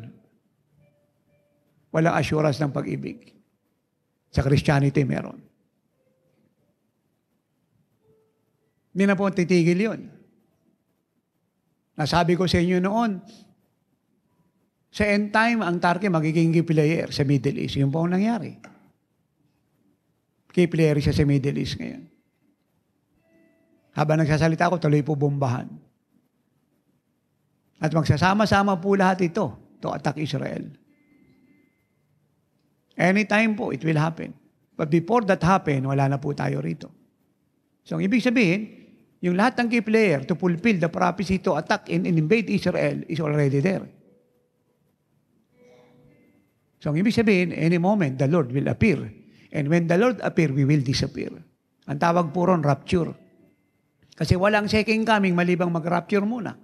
walang assurance ng pag-ibig. Sa Christianity, meron. Hindi na po titigil yun. Nasabi ko sa inyo noon, sa end time, ang Turkey magiging key player sa Middle East. Yun po ang nangyari. Key player siya sa Middle East ngayon. Habang nagsasalita ako, tuloy po bombahan. At magsasama-sama po lahat ito to attack Israel. Anytime po, it will happen. But before that happen, wala na po tayo rito. So, ang ibig sabihin, yung lahat ng key player to fulfill the prophecy to attack and invade Israel is already there. So, ang ibig sabihin, any moment, the Lord will appear. And when the Lord appear, we will disappear. Ang tawag po ron, rapture. Kasi walang second coming, malibang mag-rapture muna.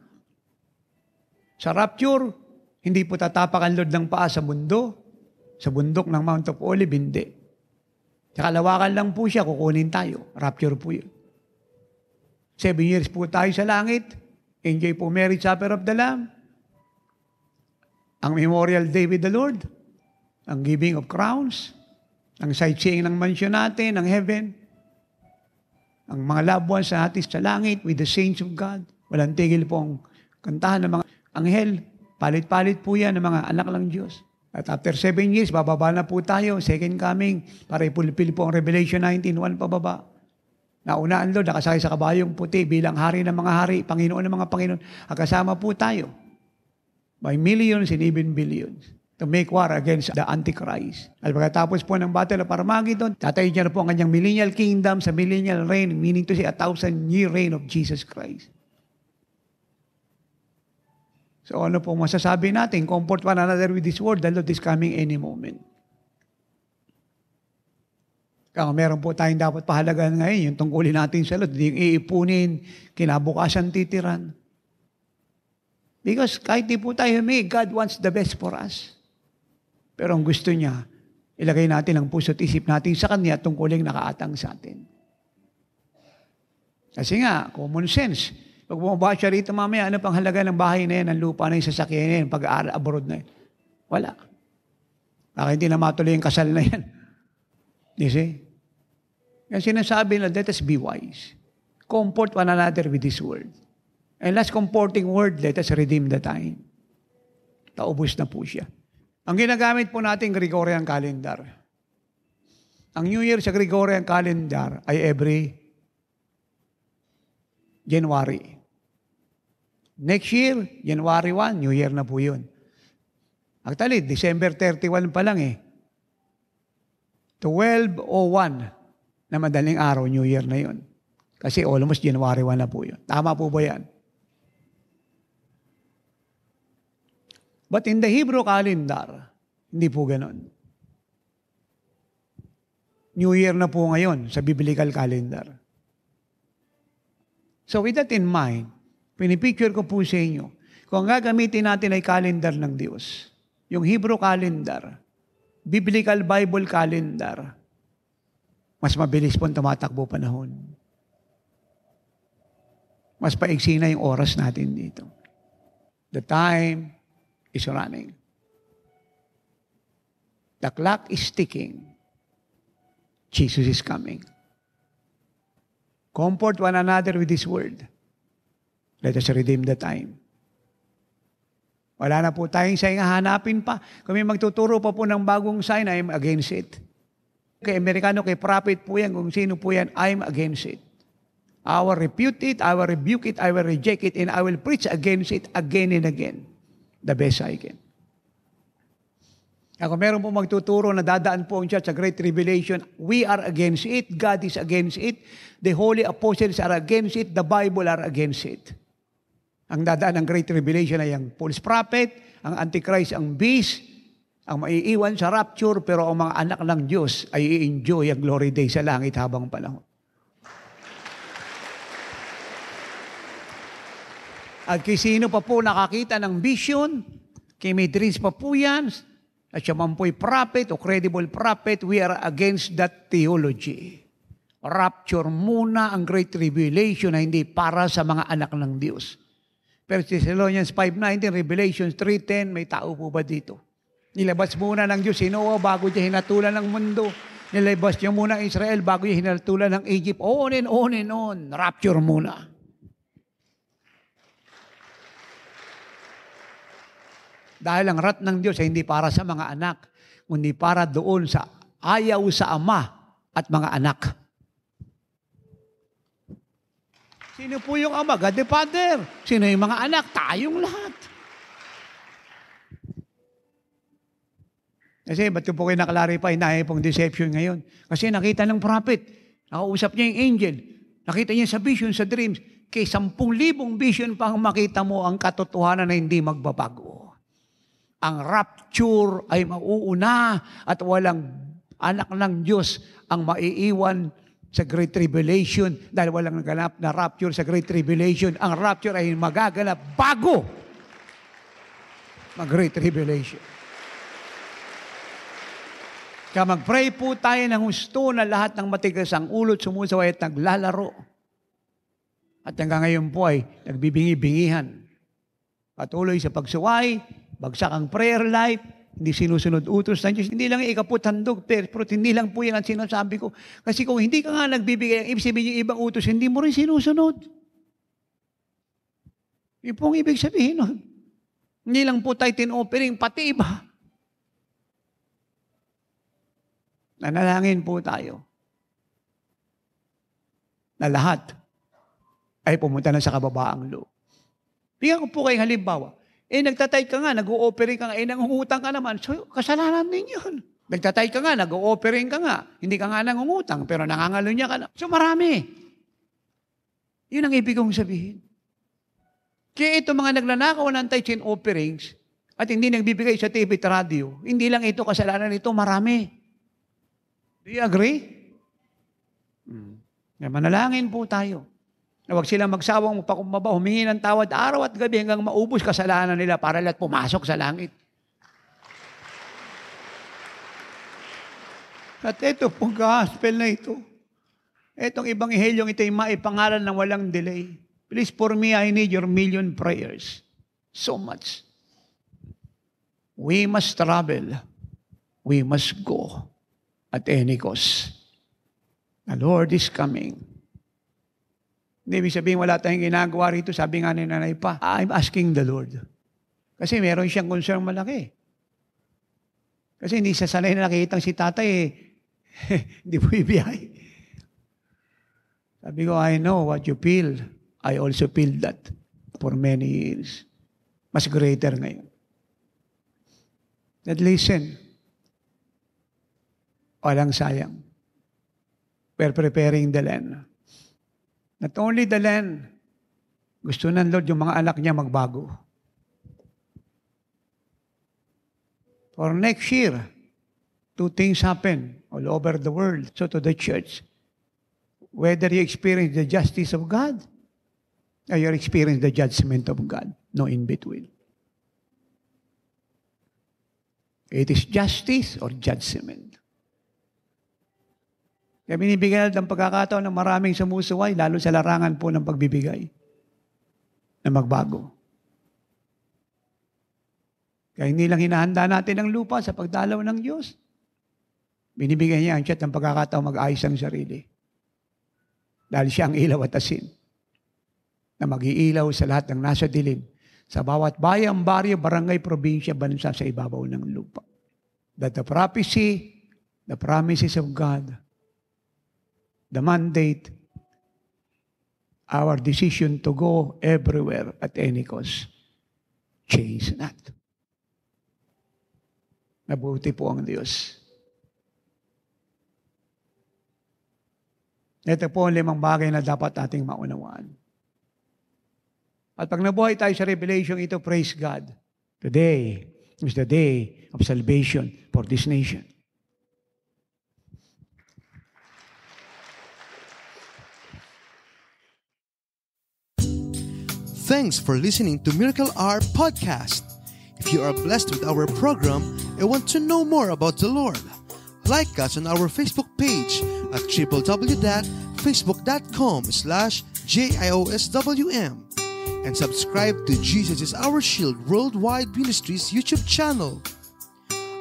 Sa rapture, hindi po tatapak ang Lord ng paa sa mundo, sa bundok ng Mount of Olive, hindi. Sa kalawakan lang po siya, kukunin tayo. Rapture po yun. Seven years po tayo sa langit. Enjoy po marriage supper of the Lamb. Ang Memorial Day with the Lord. Ang giving of crowns, ang sightseeing ng mansion natin, ng heaven, ang mga loved ones natin sa langit with the saints of God. Walang tigil po ang kantahan ng mga anghel. Palit-palit po yan ng mga anak ng Diyos. At after seven years, bababa na po tayo, second coming, para ipulpil po ang Revelation nineteen one pababa. Nauna ang Lord, nakasakay sa kabayong puti bilang hari ng mga hari, Panginoon ng mga Panginoon. At kasama po tayo by millions and even billions. to make war against the Antichrist. At pagkatapos po ng battle of Armageddon, tatayin niya na po ang kanyang millennial kingdom sa millennial reign, meaning to say a thousand-year reign of Jesus Christ. So ano po masasabi natin? Comfort one another with this word, the Lord is coming any moment. Kaya meron po tayong dapat pahalagaan ngayon, yung tungkulin natin sa Lord, yung iipunin, kinabukasan titiran. Because kahit di po tayo humingi, God wants the best for us. Pero ang gusto niya, ilagay natin ang puso at isip natin sa Kanya tungkuling nakaatang sa atin. Kasi nga, common sense. Pag bumabasya rito mamaya, ano pang halaga ng bahay na yan, ang lupa na yan, sasakyan na yan, pag-abroad na yan? Wala. Baka hindi na matuloy yung kasal na yan. You see? Yan sinasabi na, let us be wise. Comfort one another with this word. And last comforting word, let us redeem the time. Taubos na po siya. Ang ginagamit po natin, Gregorian calendar. Ang New Year sa Gregorian calendar ay every January. Next year, January first, New Year na po yun. Actually, December thirty-first pa lang eh. twelve oh one na madaling araw, New Year na yun. Kasi almost January first na po yun. Tama po ba yan? But in the Hebrew calendar, hindi po ganun. New Year na po ngayon sa biblical calendar. So with that in mind, pinipicture ko po sa inyo, kung gagamitin natin ay calendar ng Diyos, yung Hebrew calendar, Biblical Bible calendar, mas mabilis po tumatakbo panahon. Mas paiksi na yung oras natin dito. The time is running. The clock is ticking. Jesus is coming. Comfort one another with this word. Let us redeem the time. Wala na po tayong sign na hanapin pa. Kung may magtuturo pa po ng bagong sign, I'm against it. Kay Amerikano, kay prophet po yan, kung sino po yan, I'm against it. I will repute it, I will rebuke it, I will reject it, and I will preach against it again and again. The best I can. Kung meron po magtuturo na dadaan po ang church sa Great Tribulation, we are against it, God is against it, the holy apostles are against it, the Bible are against it. Ang dadaan ng Great Tribulation ay ang false prophet, ang Antichrist, ang beast, ang maiiwan sa rapture, pero ang mga anak ng Diyos ay i-enjoy ang glory day sa langit habang panahon. At kay sino pa po nakakita ng vision, kay may dreams pa po yan, at siya man po'y prophet o credible prophet, we are against that theology. Rapture muna ang Great Tribulation na hindi para sa mga anak ng Diyos. Pero Thessalonians five nineteen, Revelation three ten, may tao po ba dito? Nilabas muna ng Diyos si Noah bago niya hinatulan ng mundo. Nilabas niya muna ang Israel bago niya hinatulan ng Egypt. On and on and on. Rapture muna. Dahil ang wrath ng Diyos ay hindi para sa mga anak, kundi para doon sa ayaw sa ama at mga anak. Sino po yung ama? God the Father. Sino yung mga anak? Tayong lahat. Kasi ba't ko po kayo naklarify na pong deception ngayon? Kasi nakita ng prophet. Nakausap niya yung angel. Nakita niya sa vision, sa dreams. Kay sampung libong vision pang makita mo ang katotohanan na hindi magbabago. Ang rapture ay mauuna at walang anak ng Diyos ang maiiwan sa Great Tribulation, dahil walang naganap na rapture sa Great Tribulation, ang rapture ay magaganap bago mag-Great Tribulation. Kaya mag-pray po tayo ng husto na lahat ng matigas ang ulot, sumusaway at naglalaro. At hanggang ngayon po ay nagbibingi-bingihan. Patuloy sa pagsuway, bagsak ang prayer life, hindi sinusunod utos ng Diyos. Hindi lang ikaputhandog, pero hindi lang po yan ang sinasabi ko. Kasi kung hindi ka nga nagbibigay, ibig sabihin yung ibang utos, hindi mo rin sinusunod. Yun pong ibig sabihin nun. Hindi lang po tayo tin-offering, pati iba. Nanalangin po tayo na lahat ay pumunta na sa kababaang loob. Bigyan ko po kayong halimbawa. Eh, nagtatay ka nga, nag-o-offering ka nga, eh, nangungutang ka naman, so kasalanan din yun. Nagtatay ka nga, nag-o-offering ka nga, hindi ka nga nangungutang, pero nangangalunya ka na. So marami. Yun ang ibig kong sabihin. Kaya ito mga naglanakaw ng tithes and offerings at hindi nagbibigay sa T V at radio, hindi lang ito kasalanan nito, marami. Do you agree? Hmm. Manalangin po tayo. Huwag silang magsawang magpakumbaba, humingi ng tawad araw at gabi hanggang maubos kasalanan nila para lahat pumasok sa langit. At ito pong gospel na ito, itong ebanghelyong ito'y maipangaral ng walang delay. Please, for me, I need your million prayers. So much. We must travel. We must go at any cost. The Lord is coming. Hindi, ibig sabihin, wala tayong ginagawa rito. Sabi nga ni nanay pa, I'm asking the Lord. Kasi meron siyang concern malaki. Kasi hindi sasanay na nakikitang si tatay, eh. Hindi po ibiyahe. Sabi ko, I know what you feel. I also feel that for many years. Mas greater ngayon. That listen. Walang sayang. We're preparing the land. Not only the land, gusto ng Lord yung mga anak niya magbago. For next year, two things happen all over the world. So to the church, whether you experience the justice of God, or you experience the judgment of God, no in between. It is justice or judgment. Kaya binibigyan natin ng pagkakataon ng maraming sumusuway, lalo sa larangan po ng pagbibigay, na magbago. Kaya hindi lang hinahanda natin ang lupa sa pagdalaw ng Diyos. Binibigyan niya ang siyat ng pagkakataon mag-ayos ang sarili. Dahil siya ang ilaw at asin na mag-iilaw sa lahat ng nasa dilim, sa bawat bayan, baryo, barangay, probinsya, bansa sa ibabaw ng lupa. That the prophecy, the promises of God, the mandate, our decision to go everywhere at any cost, change not. Mabuti po ang Diyos. Ito po ang limang bagay na dapat ating maunawaan. At pag nabuhay tayo sa revelation ito, praise God. Today is the day of salvation for this nation. Thanks for listening to Miracle Hour Podcast. If you are blessed with our program and want to know more about the Lord, like us on our Facebook page at w w w dot facebook dot com slash J I O S W M and subscribe to Jesus is Our Shield Worldwide Ministries YouTube channel.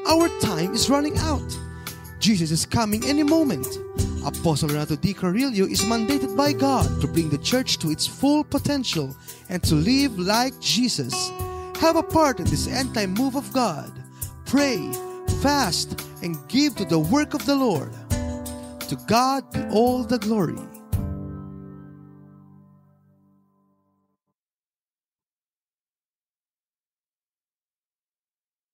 Our time is running out. Jesus is coming any moment. Apostle Renato D. Carillo is mandated by God to bring the church to its full potential and to live like Jesus. Have a part in this end-time move of God. Pray, fast, and give to the work of the Lord. To God be all the glory.